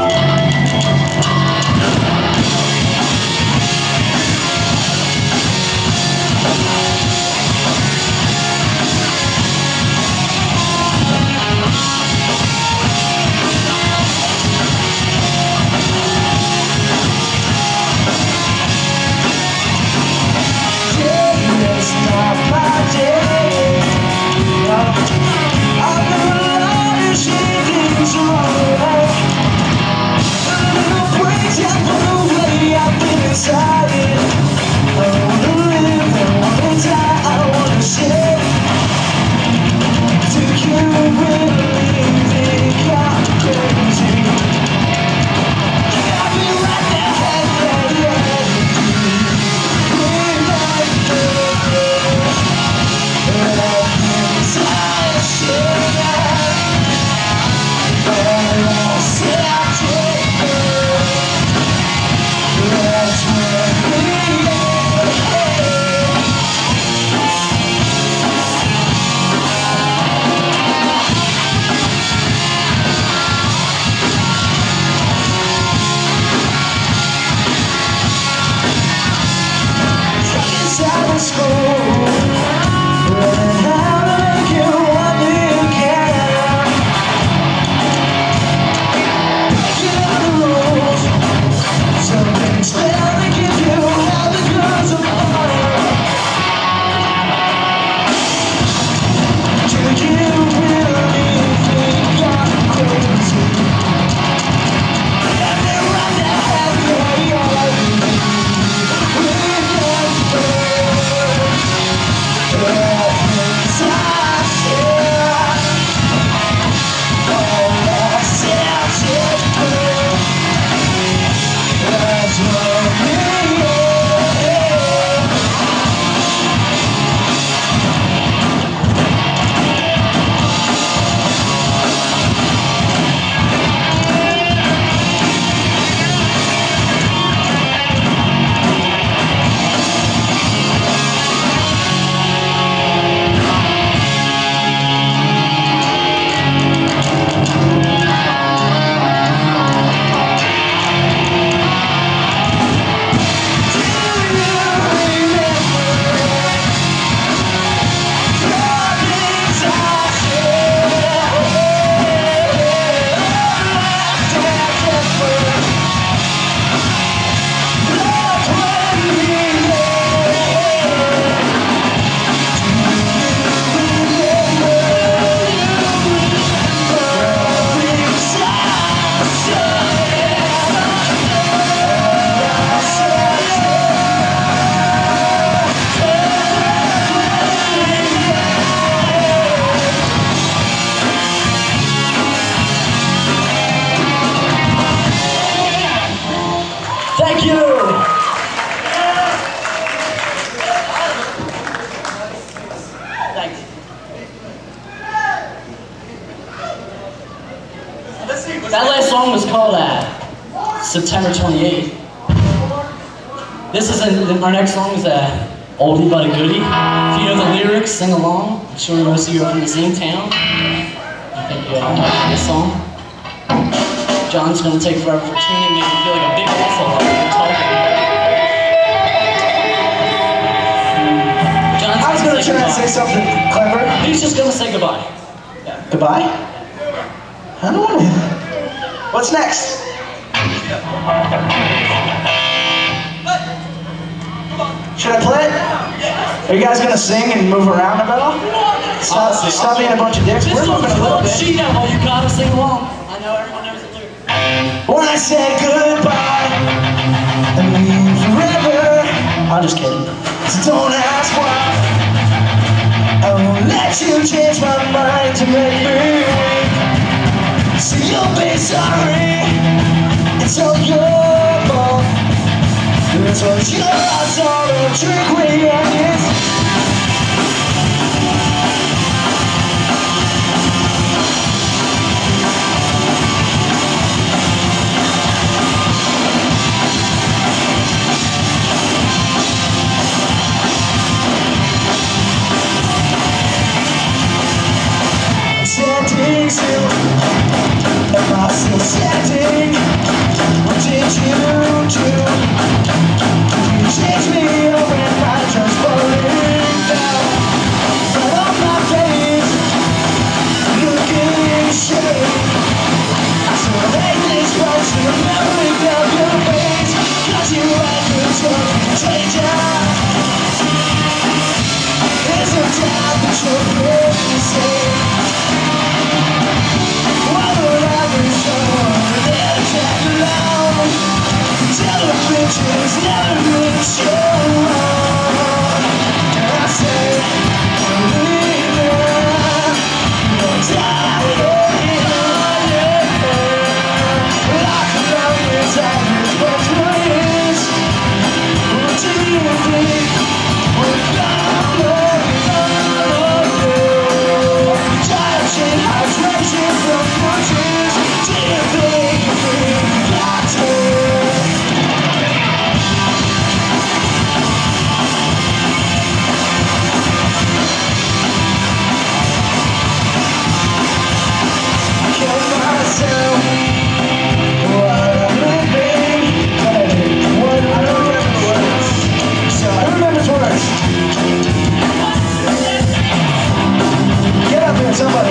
That last song was called September 28th. This is our next song is Oldie But a Goodie. If you know the lyrics, sing along. I'm sure most of you are from the same town. I think you all like this song. John's gonna take forever for tuning, make me feel like a big asshole when I'm talking. John's I was gonna try and say something clever. He's just gonna say goodbye. Yeah. Goodbye? I don't want to. What's next? Should I play it? Are you guys gonna sing and move around a bit? Stop being a bunch of dicks. We're moving a little bit. She know you gotta sing along. I know everyone knows the lyrics. When I said goodbye, I mean forever. I'm just kidding. So don't ask why. I won't let you change my mind to make me. So you'll be sorry, it's all your fault. That's what you're all a trick we is.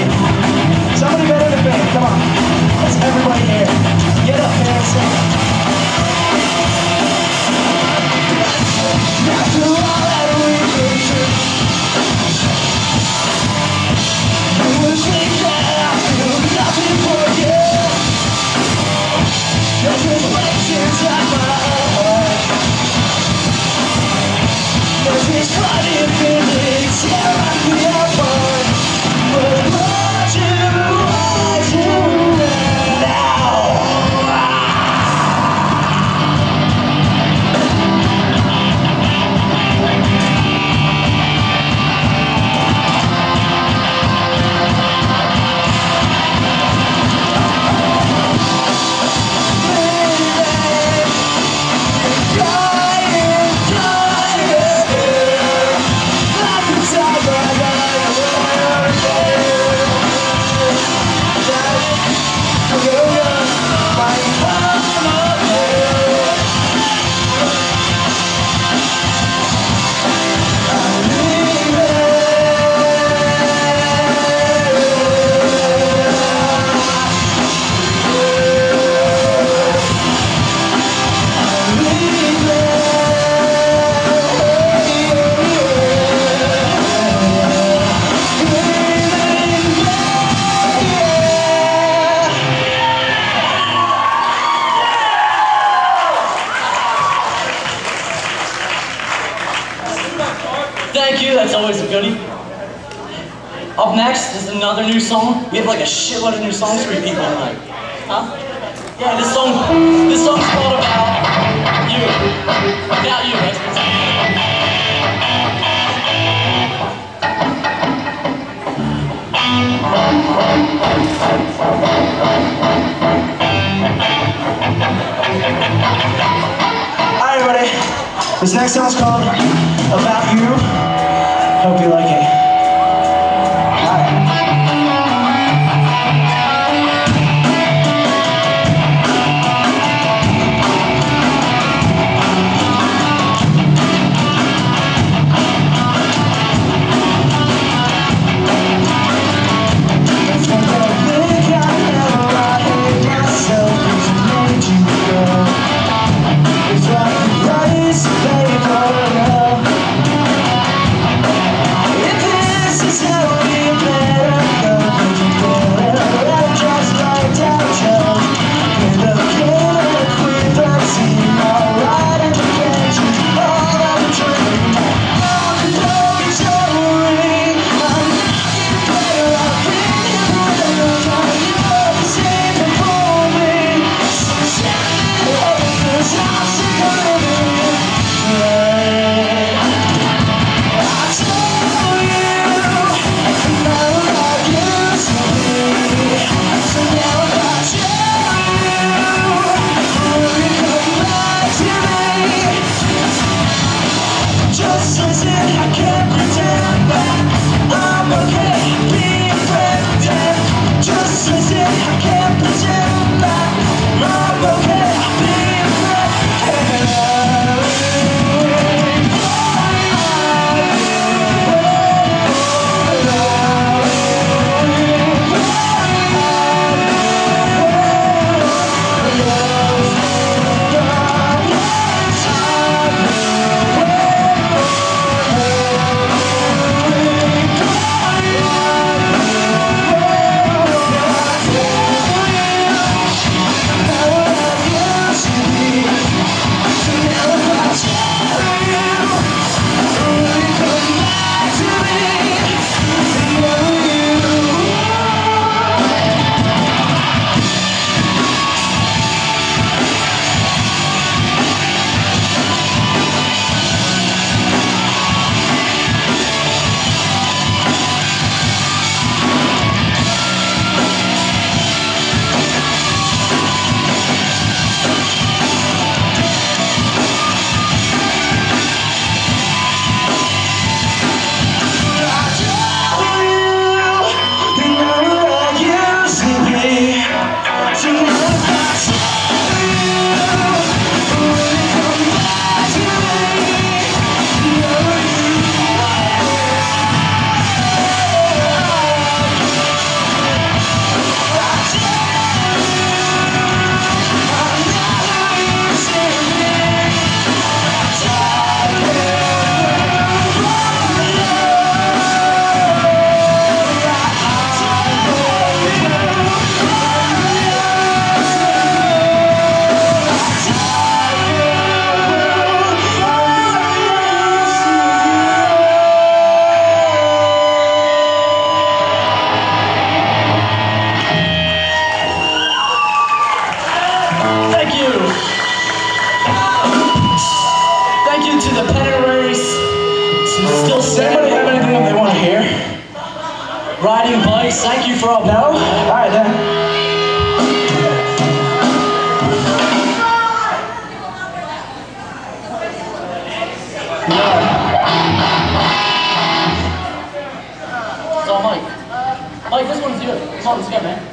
Holly. Somebody better than me. Come on. That's everybody here. Get up, man. After all that vacation, you would think that I could do nothing for you. There's reflections on my heart. There's this flooded feelings here on the airport. But up next is another new song. We have like a shitload of new songs for you people tonight. Huh? Yeah, this song's called About You. About You, that's what it's called. Alright everybody, this next song's called About You. Hope you like it. It's like the place they go to hell. riding bikes. Thank you for our bell. All right then. Yeah. So Mike. Mike, this one's you. This one's you, man.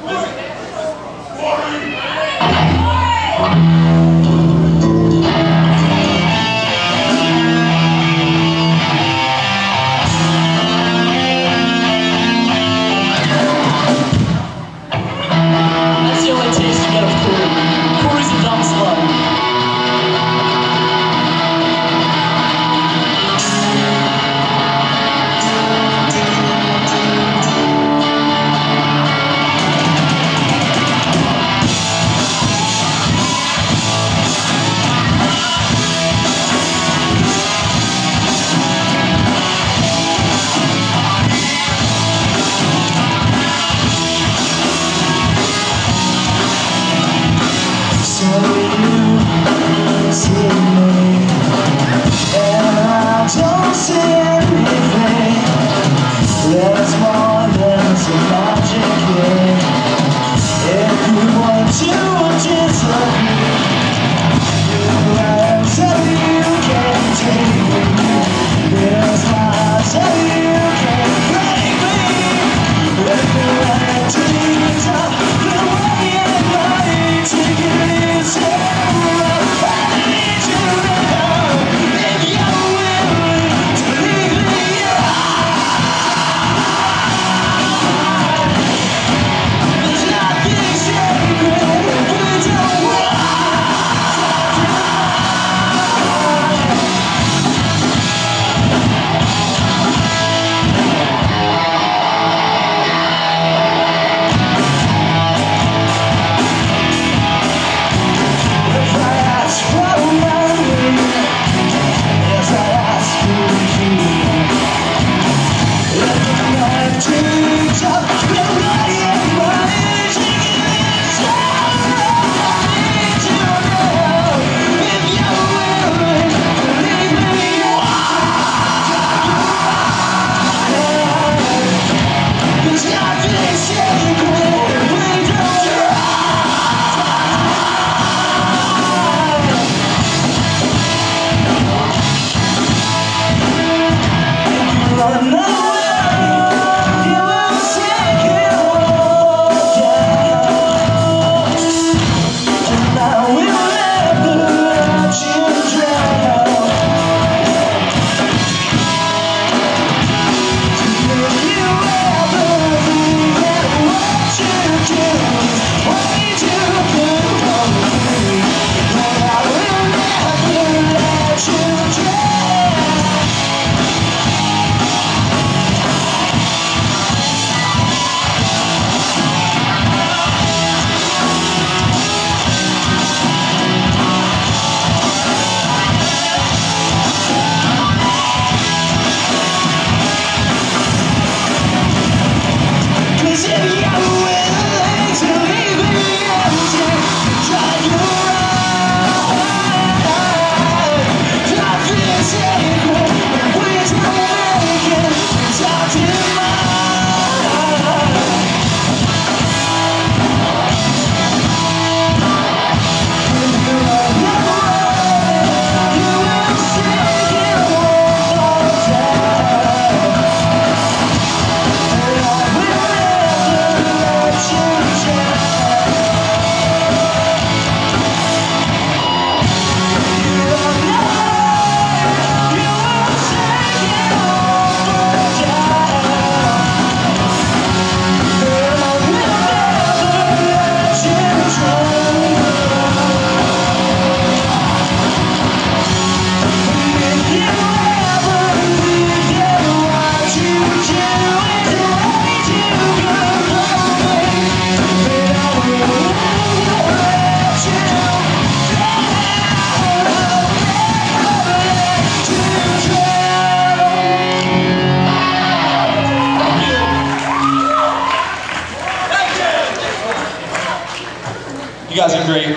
You guys are great.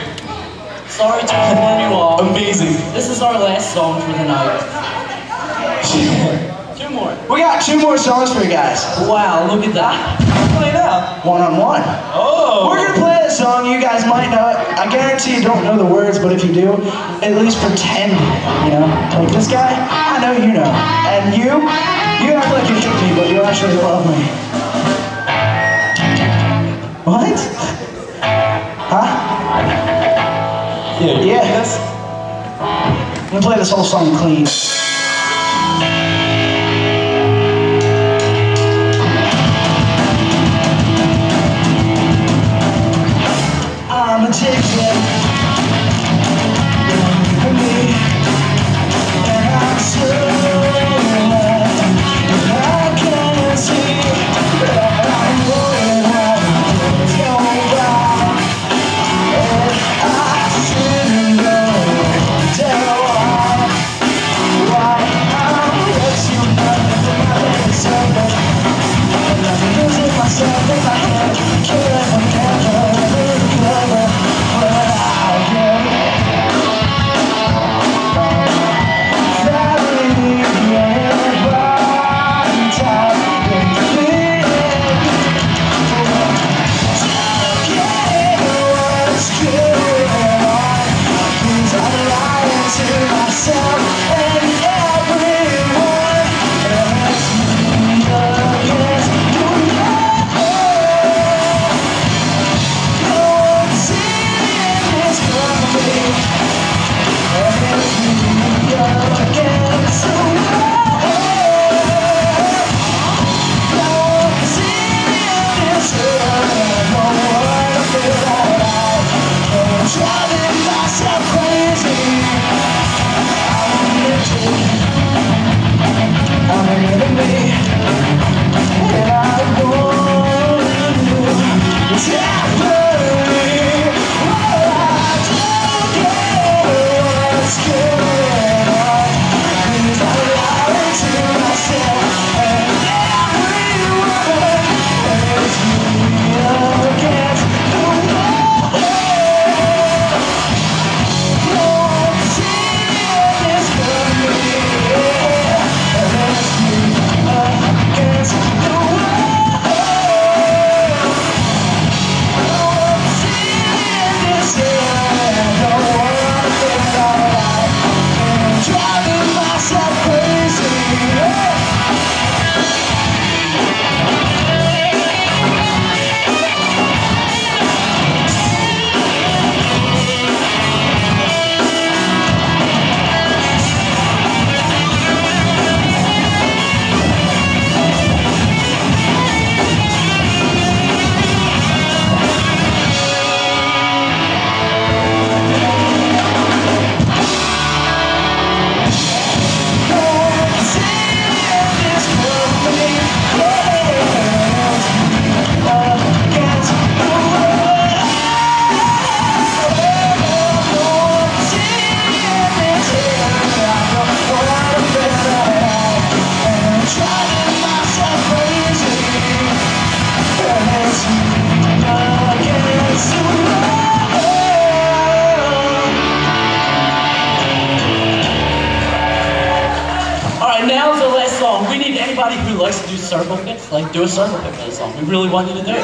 Sorry to inform you all. Amazing. This is our last song for the night. Two more. We got two more songs for you guys. Wow, look at that. Play it out. One on one. Oh. We're going to play a song you guys might not. I guarantee you don't know the words, but if you do, at least pretend, you know. Like this guy, I know you know. And you act like you hate me, but you actually love me. What? Huh? Yeah. Yes. I'm going to play this whole song clean. Who likes to do circle pits, like do a circle pit for the song. We really want you to do it.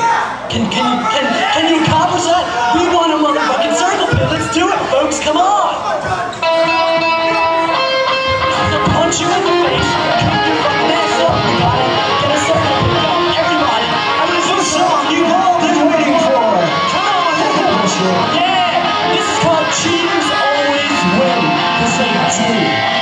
Can you accomplish that? We want a motherfucking circle pit. Let's do it, folks. Come on. I'll punch you in the face. Cut your fucking ass up. You got it? Get a circle pit going. Everybody. And this is the song you've all been waiting for. Come on. Yeah. This is called Cheaters Always Win. Because they do.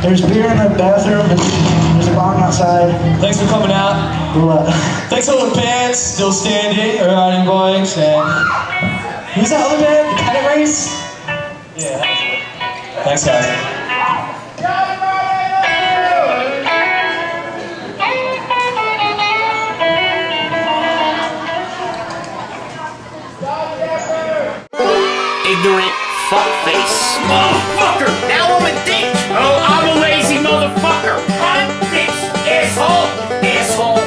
There's beer in the bathroom, but there's a bong outside. Thanks for coming out. Thanks to all the bands still standing, Riding Boys, and who's that other band? The Pennant Race? Yeah, that was it. Thanks, guys. Ignorant fuckface motherfucker. Now I'm a dick. Oh, I'm a lazy motherfucker. I'm a bitch. Asshole. Asshole.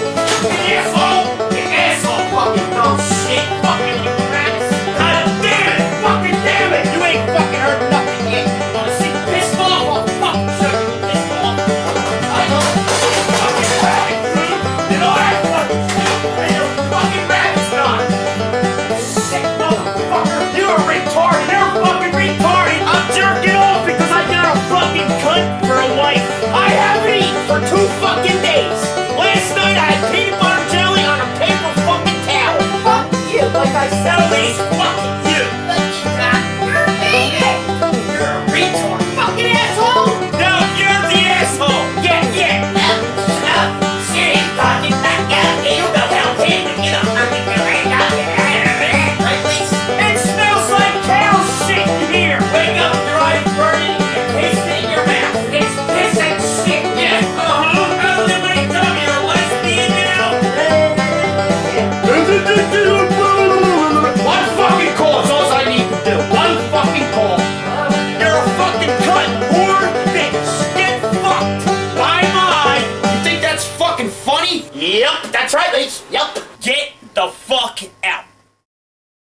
Asshole. Asshole. Fucking dumb shit. Fucking you rats. God damn it. Fucking damn it. You ain't fucking heard nothing yet. You wanna see pissed off? I'll fucking show you pissed off. I know. Fucking rabbit. You know that fucking shit. You fucking rabbit's not. Sick motherfucker. You're a retard. You're fucking retarded. I'm jerking off because I got a fucking cunt for a wife. I haven't eaten for 2 fucking